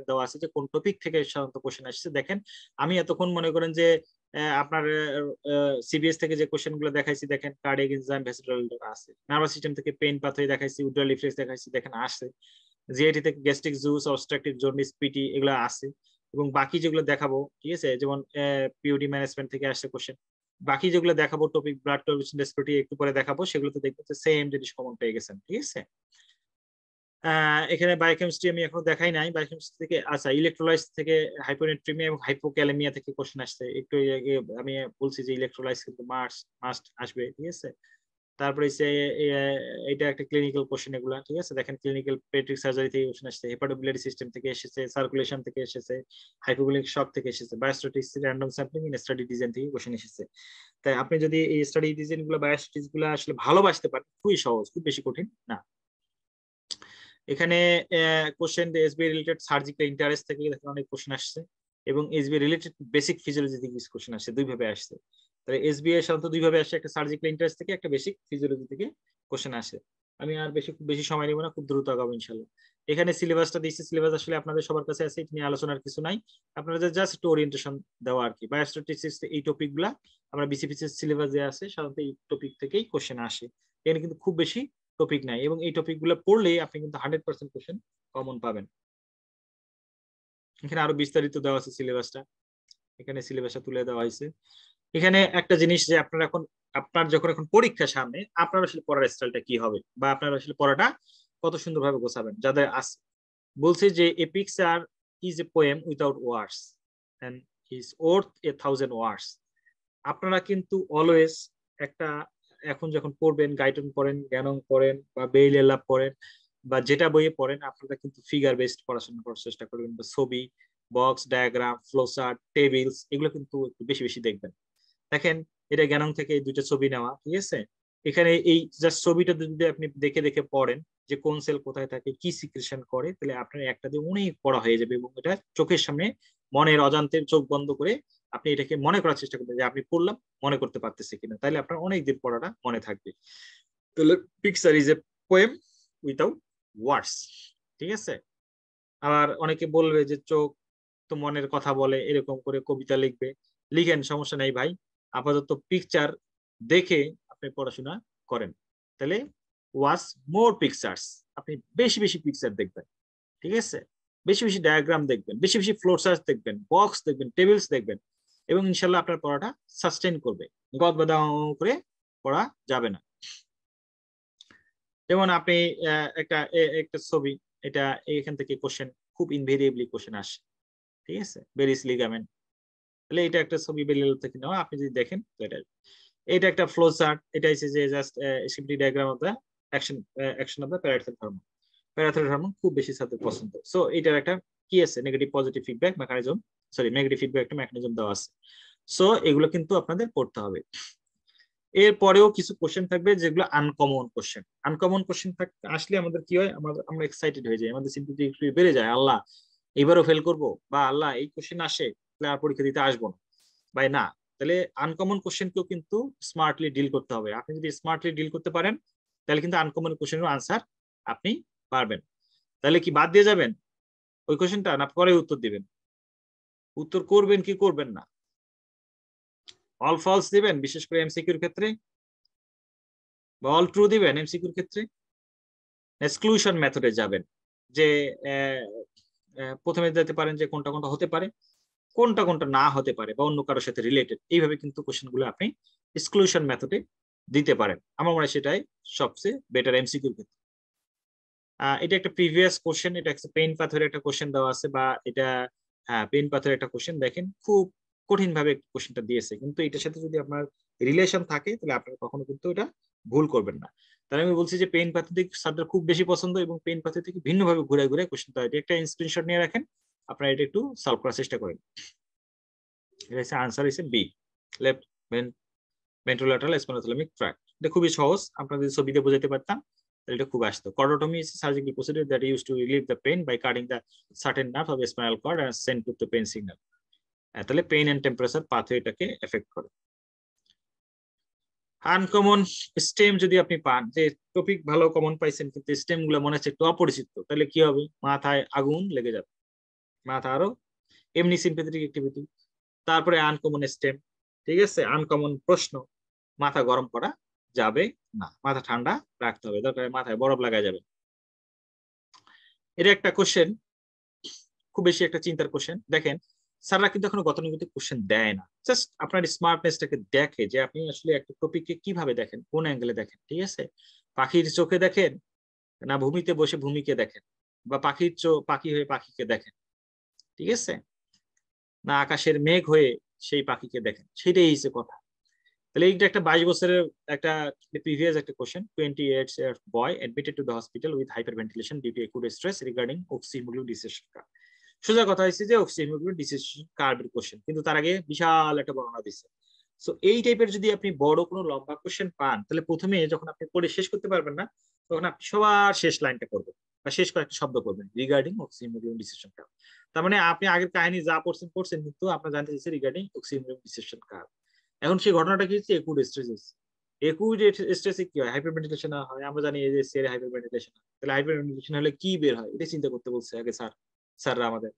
দেওয়া আছে যে কোন টপিক থেকে সাধারণত কোশ্চেন আসছে। দেখেন আমি এতক্ষণ মনে করেন যে আপনার সিবিএস থেকে যে কোশ্চেন গুলো দেখাইছি, দেখেন কার্ডিয়াক এনজাইম ভেসিকুলার আছে, নার্ভাস সিস্টেম থেকে পেইন পাথওয়ে দেখাইছি, উড্রাল রিফ্লেক্স দেখাইছি, দেখেন আসছে, জিআইটি থেকে gastric juice, obstructive jaundice, PT এগুলো আসে, এবং বাকি যেগুলো দেখাবো, ঠিক আছে, যেমন পিওডি ম্যানেজমেন্ট থেকে আসছে কোশ্চেন, বাকি যেগুলো দেখাবো টপিক ব্লাড ট্রানফিউশন ডেসপিটি একটু পরে দেখাবো, সেগুলোতে দেখবো যে সেম জিনিস কমন পেয়ে গেছেন, ঠিক আছে। এখানে বায়োকেমিস্ট্রি আমি এখনো দেখাই নাই, বায়োকেমিস্ট্রি থেকে আচ্ছা ইলেকট্রোলাইস থেকে হাইপোনেট্রিমিয়া এবং হাইপোক্যালেমিয়া থেকে কোশ্চেন আসছে, একটু আমি বলছি যে ইলেকট্রোলাইস কিন্তু মাস্ট মাস্ট আসবে, ঠিক আছে। তারপরে এটা একটা ক্লিনিক্যাল কোশ্চেন এগুলো, ঠিক আছে, দেখেন ক্লিনিক্যাল পেডিয়াট্রিক সার্জারি থেকে কোশ্চেন আসছে, হেপাটোবিলারি সিস্টেম থেকে এসেছে, সার্কুলেশন থেকে এসেছে, হাইপোভোলিক শক থেকে এসেছে, biostatistics random sampling in study design থেকে কোশ্চেন এসেছে। তাই আপনি যদি এই স্টাডি ডিজাইন গুলো, বায়োস্ট্যাটিস্টিক্স গুলো আসলে ভালোবাসতে পারেন, খুবই সহজ, খুব বেশি কঠিন না। এখানে question SBI related surgical interest থেকে দেখেন অনেক কোশ্চেন আসছে, এবং এসবিআই রিলেটেড বেসিক ফিজিওলজি থেকে কোশ্চেন আসছে, দুই ভাবে আসছে। তাহলে এসবিআই সাধারণত দুই ভাবে আসে, একটা সার্জিক্যাল ইন্টারেস্ট থেকে, একটা বেসিক ফিজিওলজি থেকে কোশ্চেন আসে। আমি আর বেশি বেশি সময় নেব না, খুব দ্রুত আগাবো ইনশাআল্লাহ। এখানে সিলেবাসটা দিয়েছি, সিলেবাস আসলে আপনাদের সবার কাছে আছে, এটা নিয়ে আলোচনার কিছু নাই, আপনাদের জাস্ট একটু ওরিয়েন্টেশন দেওয়া আর কি। বায়োস্ট্যাটিস্টিক্স এই টপিকগুলা আমরা বিসিপিসির সিলেবাস যে আছে সাধারণত এই টপিক থেকেই কোশ্চেন আসে, এখানে কিন্তু খুব বেশি টপিক নাই, এবং এই টপিকগুলো পড়লে আপনি কিন্তু হান্ড্রেড পার্সেন্ট কোশ্চেন কমন পাবেন। এখানে আরো বিস্তারিত দেওয়া আছে সিলেবাসটা, এখানে সিলেবাসটা তুলে দেওয়া হয়েছে। এখানে একটা জিনিস যে আপনারা এখন আপনার যখন এখন পরীক্ষা সামনে, আপনার আসলে পড়ার স্টাইলটা কি হবে বা আপনার আসলে পড়াটা কত সুন্দরভাবে গোছাবেন যাদের আছে। বলছে যে a picture is a poem without words and is worth a thousand words. আপনারা কিন্তু অলওয়েজ একটা এখন যখন পড়বেন, গাইটন পড়েন, জ্ঞানং পড়েন বা বেইলেলা পড়েন বা যেটা বইয়ে পড়েন, আপনারা কিন্তু ফিগার বেসড পড়াশোনা করার চেষ্টা করবেন, বা ছবি, বক্স, ডায়াগ্রাম, ফ্লোচার্ট, টেবিলস এগুলো কিন্তু একটু বেশি বেশি দেখবেন। দেখেন এটা জ্ঞানং থেকে দুইটা ছবি নেওয়া, ঠিক আছে। এখানে এই জাস্ট ছবিটা যদি আপনি দেখে দেখে পড়েন যে কোন সেল কোথায় থাকে, কি সিক্রেশন করে, তাহলে আপনার একটা দিয়ে অনেক পড়া হয়ে যাবে, এবং এটা চোখের সামনে মনের অজান্তের চোখ বন্ধ করে আপনি এটাকে মনে করার চেষ্টা করবেন যে আপনি পড়লাম মনে করতে পারতেছে কিনা, তাহলে আপনার অনেকদিন পড়াটা মনে থাকবে। তাহলে picture is a poem without words, ঠিক আছে। আবার অনেকে বলবে যে চোখ তো মনের কথা বলে, এরকম করে কবিতা লিখবে, লিখেন সমস্যা নেই ভাই, আপাতত পিকচার দেখে আপনি পড়াশোনা করেন। তাহলে ওয়াচ মোর পিকচার্স, আপনি বেশি বেশি পিকচার দেখবেন, ঠিক আছে, বেশি বেশি ডায়াগ্রাম দেখবেন, বেশি বেশি ফ্লোচার্ট দেখবেন, বক্স দেখবেন, টেবিলস দেখবেন, এবং ইনশাল্লাহ আপনার পড়াটা সাস্টেইন করবে, গদ বাদাম করে পড়া যাবে না। যেমন আপনি একটা একটা ছবি, এটা এখান থেকে কোশ্চেন খুব ইনভেরিয়েবলি কোশ্চেন আসে, ঠিক আছে, বেরিস লিগামেন্ট, তাহলে এটা একটা ছবি বেরিয়াল থেকে নেওয়া, আপনি যদি দেখেন এটা এটা একটা ফ্লোচার্ট, এটা হচ্ছে যে just simply diagram of the action action of the parathyroid hormone, parathyroid hormone খুব বেশি সাথে পছন্দ। সো এটার একটা কি আছে, negative positive feedback mechanism, sorry negative feedback একটা মেকানিজম দেওয়া আছে। সো এগুলো কিন্তু আপনাদের পড়তে হবে। এরপরেও কিছু কোশ্চেন থাকবে যেগুলো আনকমন কোশ্চেন, আনকমন কোশ্চেন থাকতে আসলে আমাদের কি হয়, আমাদের আমরা এক্সাইটেড হয়ে যাই, আমাদের সিম্পলি একটু বেড়ে যায়, আল্লাহ এবারও ফেল করবো, বা আল্লাহ এই কোশ্চেন আসে তাহলে আর পরীক্ষা দিতে আসবো না ভাই না। তাহলে আনকমন কোশ্চেনকেও কিন্তু স্মার্টলি ডিল করতে হবে, আপনি যদি স্মার্টলি ডিল করতে পারেন তাহলে কিন্তু আনকমন কোশ্চেনের আনসার আপনি পারবেন। তাহলে কি বাদ দিয়ে যাবেন ওই কোশ্চেনটা, না পরে উত্তর দিবেন, উত্তর করবেন কি করবেন না, অল ফলস দিবেন বিশেষ করে এমসিকিউর ক্ষেত্রে, বা অল ট্রু দিবেন এমসিকিউর ক্ষেত্রে, এক্সক্লুশন মেথডে যাবেন, যে প্রথমে যেতে পারেন যে কোনটা কোনটা হতে পারে, কোনটা কোনটা না হতে পারে, বা অন্য কারোর সাথে রিলেটেড, এইভাবে কিন্তু কোশ্চেনগুলো আপনি এক্সক্লুশন মেথডে দিতে পারেন। আমার মনে হয় সেটাই সবচেয়ে বেটার এমসিকিউর ক্ষেত্রে। আহ এটা একটা প্রিভিয়াস কোশ্চেন, এটা একটা পেইন পাথরের একটা কোশ্চেন দেওয়া আছে, বা এটা হ্যাঁ পেইন পাথরের একটা কোশ্চেন, দেখেন খুব কঠিন ভাবে কোশ্চেনটা দিয়েছে, কিন্তু এটার সাথে যদি আপনার রিলেশন থাকে তাহলে আপনারা কখনো কিন্তু এটা ভুল করবেন না। তাহলে আমি বলছি যে পেইন পাথর থেকে ছাত্রদের খুব বেশি পছন্দ, এবং পেইন পাথর থেকে ভিন্ন ভাবে ঘুরে ঘুরে কোশ্চেন দেওয়া, এটা একটা স্ক্রিনশট নিয়ে রাখেন, আপনারা এটা একটু সলভ করার চেষ্টা করেন। এটা হচ্ছে আনসার হচ্ছে B, left ventrolateral spinothalamic tract. এটা খুবই সহজ, আপনাদের ছবিতে বোঝাতে পারতাম এটা খুব আসতো। Cordotomy is a surgical procedure that used to relieve the pain by cutting the certain nerve of a spinal cord and send to the pain signal. তাহলে পেইন এন্ড টেম্পারেচার পাথওয়েটাকে এফেক্ট করে। আনকমন স্টেম যদি আপনি পান, যে topic ভালো common পাইছেন কিন্তু স্টেম গুলো মনে হচ্ছে একটু অপরিচিত, তাহলে কি হবে? মাথায় আগুন লেগে যাবে, মাথা আরো এমনি সিম্পেথেটিক অ্যাক্টিভিটি, তারপরে আনকমন স্টেম, ঠিক আছে, আনকমন প্রশ্ন, মাথা গরম করা যাবে না, মাথা ঠান্ডা রাখতে হবে, দরকারে মাথায় বরফ লাগা যাবে। এটা একটা কোশ্চেন, খুব বেশি একটা চিন্তার কোশ্চেন। দেখেন স্যাররা কিন্তু এখন গতানুগতিক কোশ্চেন দেয় না, জাস্ট আপনার স্মার্টনেসটাকে দেখে যে আপনি আসলে একটা টপিককে কিভাবে দেখেন, কোন অ্যাঙ্গেলে দেখেন, ঠিক আছে, পাখির চোখে দেখেন না ভূমিতে বসে ভূমিকে দেখেন, বা পাখির চোখ পাখি হয়ে পাখিকে দেখেন, ঠিক আছে, না আকাশের মেঘ হয়ে সেই পাখিকে দেখেন, সেটাই হচ্ছে কথা। তাহলে এইটা একটা বাইশ বছরের একটা প্রিভিয়াস একটা question. Twenty eight years boy admitted to the hospital with hyperventilation due to acute stress regarding oxyhaemoglobin dissociation curve. সোজা কথা হচ্ছে যে অক্সিহিমোগ্লোবিন ডিসেশন কার্ভের কোশ্চেন, কিন্তু তার আগে বিশাল একটা বর্ণনা দিচ্ছে। সো এই টাইপের যদি আপনি বড় কোনো লম্বা কোশ্চেন পান, তাহলে প্রথমে যখন আপনি পড়ে শেষ করতে পারবেন না, তখন আপনি সবার শেষ লাইনটা করবেন বা শেষ কয়েকটা শব্দ করবেন, রিগার্ডিং অক্সিহিমোগ্লোবিন ডিসেশন কার্ভ। তার মানে আপনি আগের কাহিনী যা পড়ছেন পড়ছেন, কিন্তু আপনার জানতে চাইছে রিগার্ডিং অক্সিহিমোগ্লোবিন ডিসেশন কার্ভ। এখন সেই ঘটনাটা কি হচ্ছে? একুড স্ট্রেস। একুড স্ট্রেসে কি হয়? হাইপারভেন্টিলেশন হয়, আমরা জানি এই যে সেরে হাইপারভেন্টিলেশন হয়। তাহলে হাইপারভেন্টিলেশন হলে কি বের হয় এটা চিন্তা করতে বলছে আগে স্যার, স্যাররা আমাদের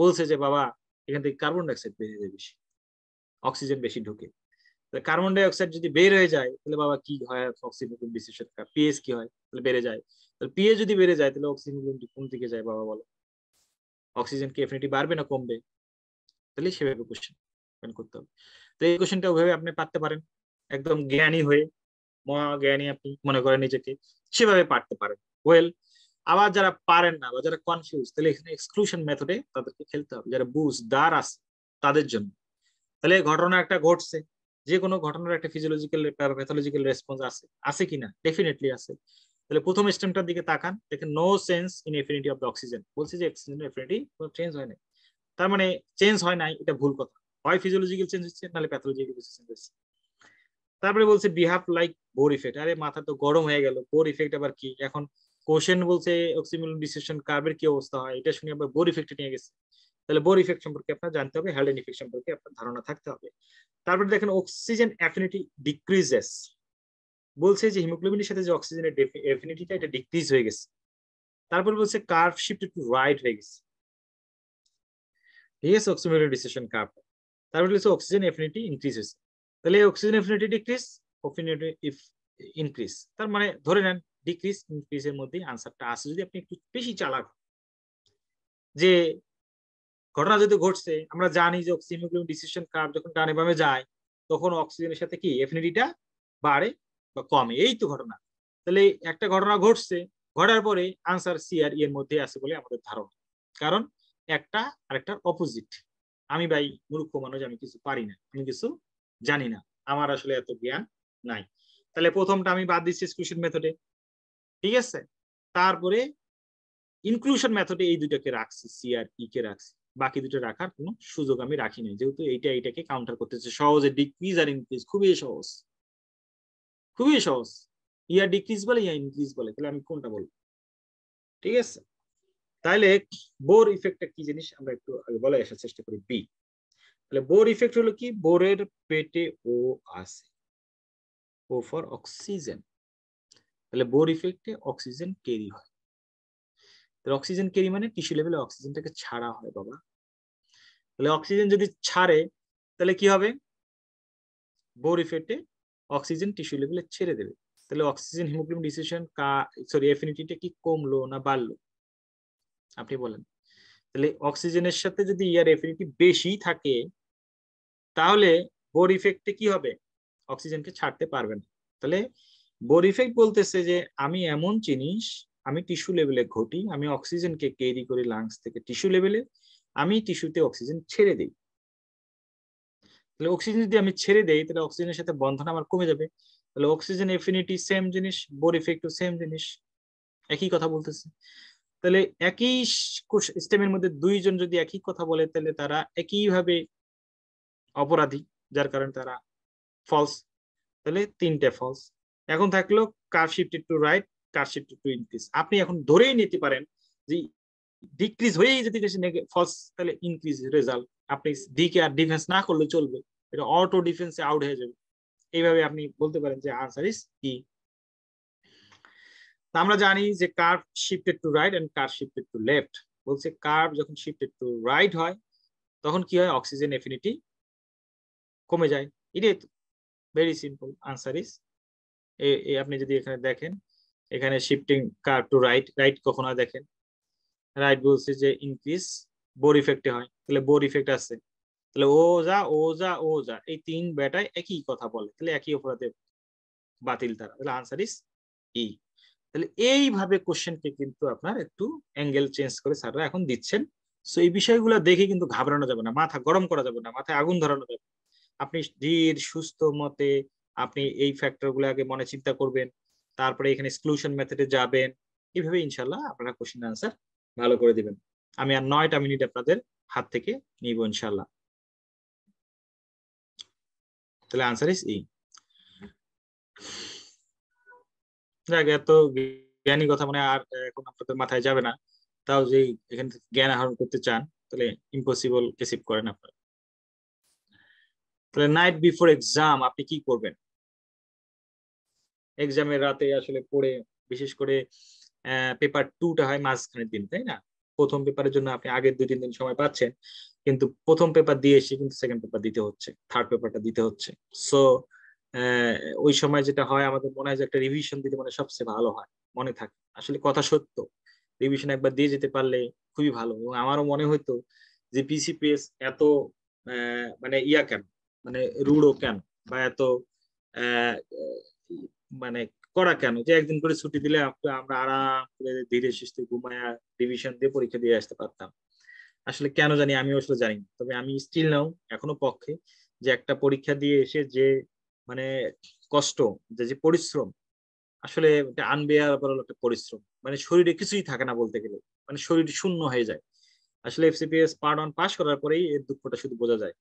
বলছে যে বাবা এখান থেকে কার্বন ডাইঅক্সাইড বের হয়ে যায় বেশি, অক্সিজেন বেশি ঢোকে, কার্বন ডাইঅক্সাইড যদি বের হয়ে যায় তাহলে বাবা কি হয়? Oxyhaemoglobin dissociation curve. পিএইচ কি হয়? তাহলে বেড়ে যায়, তাহলে পিএইচ যদি বেড়ে যায় তাহলে অক্সিহিমোগ্লোবিন কোন দিকে যায় বাবা বলো? অক্সিজেন কি এফিনিটি বাড়বে না কমবে? তাহলে সেভাবে কোশ্চেন করতে হবে। তো এই কোশ্চেনটা ওইভাবে আপনি পারতে পারেন, একদম জ্ঞানী হয়ে, মহা জ্ঞানী আপনি মনে করেন নিজেকে, সেভাবে পারতে পারেন ওয়েল। আবার যারা পারেন না বা যারা কনফিউজ, তাহলে এখানে এক্সক্লুশন মেথডে তাদেরকে খেলতে হবে, যারা বুঝদার আছে তাদের জন্য। তাহলে ঘটনা একটা ঘটছে, যে কোনো ঘটনার একটা ফিজিওলজিক্যাল প্যাথোলজিক্যাল রেসপন্স আছে, আছে কিনা? ডেফিনেটলি আছে। তাহলে প্রথম স্টেমটার দিকে তাকান, দেখেন no change in affinity of the oxygen, বলছে যে অক্সিজেনের এফিনিটি কোনো চেঞ্জ হয় নাই, তার মানে চেঞ্জ হয় নাই এটা ভুল কথা, হয় ফিজিওলজিক্যাল চেঞ্জ হচ্ছে নাহলে প্যাথোলজিক্যাল চেঞ্জ হচ্ছে। তারপরে বলছে বিহাভ লাইক বোর ইফেক্ট, আরে মাথা তো গরম হয়ে গেল, বোর ইফেক্ট আবার কি? এখন কোশ্চেন বলছে অক্সিহিমোগ্লোবিন ডিসেশন কার্ভের কি অবস্থা হয়, এটা শুনে আবার বোর ইফেক্ট নিয়ে গেছে। তাহলে বোর ইফেক্ট সম্পর্কে আপনার জানতে হবে, হ্যালডেন ইফেক্ট সম্পর্কে আপনার ধারণা থাকতে হবে। তারপরে দেখেন অক্সিজেন অ্যাফিনিটি ডিক্রিজেস, বলছে যে হিমোগ্লোবিনের সাথে যে অক্সিজেনের অ্যাফিনিটিটা এটা ডিক্রিজ হয়ে গেছে। তারপর বলছে কার্ভ শিফট টু রাইট হয়ে গেছে, ঠিক আছে, অক্সিহিমোগ্লোবিন ডিসেশন কার্ভ। তারপরে বলছে অক্সিজেন এফিনিটি ইনক্রিজ হয়েছে, তাহলে oxygen affinity decrease, affinity if increase, তার মানে ধরে নেন ডিক্রিজ ইনক্রিজ এর মধ্যে আনসারটা আছে। যদি আপনি একটু বেশি চালাক, যে ঘটনা যদি ঘটছে আমরা জানি যে অক্সিহিমোগ্লোবিন ডিসেশন কার্ভ যখন ডানে বামে যায় তখন অক্সিজেনের সাথে কি এফিনিটিটা বাড়ে বা কমে, এই তো ঘটনা। তাহলে একটা ঘটনা ঘটছে, ঘটার পরে আনসার সি আর ই এর মধ্যে আছে বলে আমাদের ধারণা, কারণ একটা আরেকটার অপোজিট। আমি ভাই মূর্খ মানুষ, আমি কিছু পারি না, আমি কিছু জানি না, আমার আসলে এত জ্ঞান নাই। তাহলে প্রথমটা আমি বাদ দিচ্ছি এক্সক্লুশন মেথডে, ঠিক আছে, তারপরে ইনক্লুশন মেথডে এই দুটাকে রাখছি, সি আর ই কে রাখছি, বাকি দুটো রাখার কোনো সুযোগ আমি রাখি নাই, যেহেতু এইটা এইটাকে কাউন্টার করতেছে সহজে। ডিক্রিজ আর ইনক্রিজ খুবই সহজ, খুবই সহজ, ইয়ার ডিক্রিজ বলে ইয়া ইনক্রিজ বলে, তাহলে আমি কোনটা বলবো? ঠিক আছে, তাহলে বোর ইফেক্টটা কি জিনিস আমরা একটু আগে বলে আসার চেষ্টা করি। বি, তাহলে বোর ইফেক্ট হলো কি? বোরের পেটে ও আছে, ও ফর অক্সিজেন, তাহলে বোর ইফেক্টে অক্সিজেন ক্যারি হয়, তাহলে অক্সিজেন ক্যারি মানে টিস্যু লেভেলে অক্সিজেনটাকে ছাড়া হয় বাবা। তাহলে অক্সিজেন যদি ছাড়ে তাহলে কি হবে? বোর ইফেক্টে অক্সিজেন টিস্যু লেভেলে ছেড়ে দেবে, তাহলে অক্সিজেন হিমোগ্লোবিন ডিসেশন সরি এফিনিটিটা কি কমলো না বাড়লো আপনি বলেন? তাহলে অক্সিজেনের সাথে যদি ইয়ার এফিনিটি বেশি থাকে তাহলে বোর ইফেক্টে কি হবে? অক্সিজেনকে ছাড়তে পারবে না। তাহলে বোর ইফেক্ট বলতেছে যে আমি এমন জিনিস আমি টিস্যু লেভেলে ঘটি, আমি অক্সিজেনকে ক্যারি করি লাংস থেকে টিস্যু লেভেলে, আমি টিস্যুতে অক্সিজেন ছেড়ে দিই। তাহলে অক্সিজেন যদি আমি ছেড়ে দেই তাহলে অক্সিজেনের সাথে বন্ধন আমার কমে যাবে। তাহলে অক্সিজেন এফিনিটি সেম জিনিস, বোর ইফেক্টও সেম জিনিস, একই কথা বলতেছে। তাহলে একই স্টেমের মধ্যে দুইজন যদি একই কথা বলে তাহলে তারা একইভাবে অপরাধী, যার কারণে তারা ফলস। তাহলে তিনটে ফলস। এখন থাকলো curve shifted to right, curve shifted to increase. আপনি এখন ধরেই নিতে পারেন যে ডিক্রিজ হয়েই যদি ফলস তাহলে ইনক্রিজ রেজাল্ট। আপনি ডিকে আর ডিফেন্স না করলে চলবে, এটা অটো ডিফেন্সে আউট হয়ে যাবে। এইভাবে আপনি বলতে পারেন যে আনসার ইজ ই। আমরা জানি যে curve shifted to right and curve shifted to left. বলছে কার্ভ যখন শিফটেড টু রাইট হয় তখন কি হয়, অক্সিজেন এফিনিটি কমে যায়। এটাই তো, ভেরি সিম্পল আনসার ইজ। আপনি যদি এখানে দেখেন, এখানে shifting curve to right, right কখন হয় দেখেন, রাইট বলছে যে ইনক্রিজ বোর ইফেক্টে হয়, তাহলে বোর ইফেক্ট আছে। তাহলে ও যা ও যা ও যা এই তিন বেটায় একই কথা বলে, তাহলে একই অপরাধে বাতিল তারা। তাহলে আনসার ইজ ই। তাহলে এইভাবে কোশ্চেনকে কিন্তু আপনার একটু অ্যাঙ্গেল চেঞ্জ করে স্যাররা এখন দিচ্ছেন। সো এই বিষয়গুলো দেখে কিন্তু ঘাবড়ানো যাবে না, মাথা গরম করা যাবে না, মাথায় আগুন ধরানো যাবে। আপনি ধীর সুস্থ মতে আপনি এই ফ্যাক্টরগুলো আগে মনে চিন্তা করবেন, তারপরে এখানে এক্সক্লুশন মেথডে যাবেন। এইভাবে ইনশাল্লাহ আপনারা কোশ্চেন আনসার ভালো করে দিবেন। আমি আর নয়টা মিনিট আপনাদের হাত থেকে নিব ইনশাল্লাহ। তাহলে আনসার ইজ ই। যাক, এত জ্ঞানী কথা মানে আর এখন আপনাদের মাথায় যাবে না, তাও যে এখানে জ্ঞান আহরণ করতে চান তাহলে ইম্পসিবল রিসিভ করেন আপনারা। তাহলে নাইট বিফোর এক্সাম আপনি কি করবেন? এক্সামের রাতে আসলে পড়ে, বিশেষ করে পেপার টুটা হয় মাঝখানের দিন, তাই না? প্রথম পেপারের জন্য আপনি আগের দুই তিন দিন সময় পাচ্ছেন, কিন্তু প্রথম পেপার দিয়ে এসে কিন্তু সেকেন্ড পেপার দিতে হচ্ছে, থার্ড পেপারটা দিতে হচ্ছে। সো ওই সময় যেটা হয় আমাদের মনে হয় যে একটা রিভিশন দিতে মানে সবচেয়ে ভালো হয়, মনে থাকে। আসলে কথা সত্য, রিভিশন একবার দিয়ে যেতে পারলে খুবই ভালো। এবং আমারও মনে হইতো যে পিসিপিএস এত মানে ইয়া কেন, মানে রুড়ো কেন, বা এত মানে করা কেন, যে একদিন করে ছুটি দিলে আমরা আরাম করে ধীরে সুস্থে ঘুমায় রিভিশন দিয়ে পরীক্ষা দিয়ে আসতে পারতাম। আসলে কেন জানি, আমি আসলে জানি না, তবে আমি স্টিল নাও এখনো পক্ষে যে একটা পরীক্ষা দিয়ে এসে যে মানে কষ্ট, যে যে পরিশ্রম, আসলে আনবেয়ারেবল একটা পরিশ্রম, মানে শরীরে কিছুই থাকে না বলতে গেলে, মানে শরীর শূন্য হয়ে যায়। আসলে এফসিপিএস পার্ট ওয়ান পাস করার পরেই এর দুঃখটা শুধু বোঝা যায়,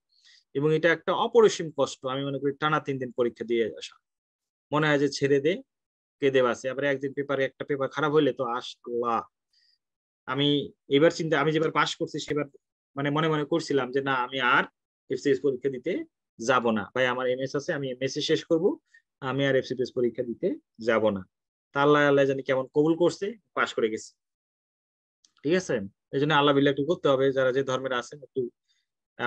এবং এটা একটা অপরিসীম কষ্ট। আমি মনে করি টানা তিন দিন পরীক্ষা দিয়ে আসা মনে হয় যে ছেড়ে দে কেঁদে বাসে। আবার একদিন পেপারে একটা পেপার খারাপ হইলে তো আসলা, আমি এবার চিন্তা, আমি যেবার পাস করছি সেবার মানে মনে মনে করছিলাম যে না, আমি আর এফসিপিএস পরীক্ষা দিতে যাব না ভাই, আমার এমএস আছে, আমি এমএস এ শেষ করব, আমি আর এফসিপিএস পরীক্ষা দিতে যাব না। তা আল্লাহ আল্লাহ জানি কেমন কবুল করছে, পাশ করে গেছি। ঠিক আছে, এই জন্য আল্লাহ বিল্লাহ একটু করতে হবে। যারা যে ধর্মের আছেন একটু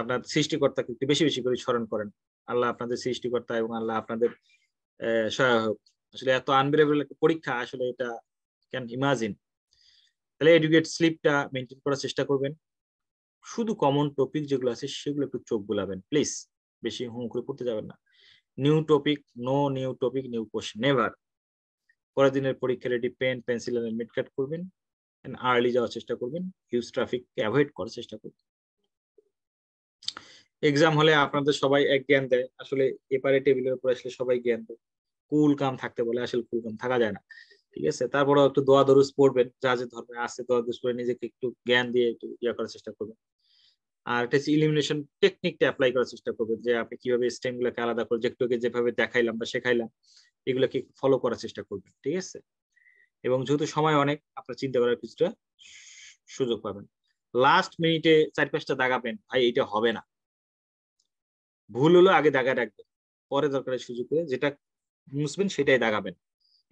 আপনার সৃষ্টিকর্তাকে একটু বেশি বেশি করে স্মরণ করেন। আল্লাহ আপনাদের সৃষ্টিকর্তা এবং আল্লাহ আপনাদের আহ সহায় হোক। আসলে এত আনবিলেবল একটা পরীক্ষা, আসলে এটা ক্যান ইমাজিন। তাহলে এডুকেট স্লিপটা মেনটেন করার চেষ্টা করবেন, শুধু কমন টপিক যেগুলো আছে সেগুলো একটু চোখ বুলাবেন প্লিজ, বেশি হুম করে পড়তে যাবেন না। New topic no, new topic new question never. পরের দিনের পরীক্ষা ready pen pencil and mid cut করবেন, এন্ড আর্লি যাওয়ার চেষ্টা করবেন, হিউজ ট্রাফিককে অ্যাভয়েড করার চেষ্টা করবেন। এক্সাম হলে আপনাদের সবাই এক জ্ঞান দেয়, আসলে এপারে টেবিলের উপর আসলে সবাই জ্ঞান দেয়, কুল কাম থাকতে বলে, আসলে কুল কাম থাকা যায় না। ঠিক আছে, তারপরেও একটু দোয়া দরুজ পড়বেন, যা যে ধর্মে আসছে দোয়া দরুজ পড়ে নিজেকে একটু জ্ঞান দিয়ে একটু ইয়া করার চেষ্টা করবেন। আর এটা হচ্ছে ইলিমিনেশন টেকনিকটা অ্যাপ্লাই করার চেষ্টা করবেন, যে আপনি কিভাবে স্টেমগুলোকে আলাদা করে যেটুকে যেভাবে দেখাইলাম বা শেখাইলাম এগুলোকে ফলো করার চেষ্টা করবেন। ঠিক আছে, এবং যেহেতু সময় অনেক, আপনার চিন্তা করার কিছুটা সুযোগ পাবেন। লাস্ট মিনিটে চার পাঁচটা দাগাবেন ভাই, এটা হবে না, ভুল হলো আগে দাগা রাখবেন, পরে দরকারের সুযোগে যেটা মুছবেন সেটাই দাগাবেন।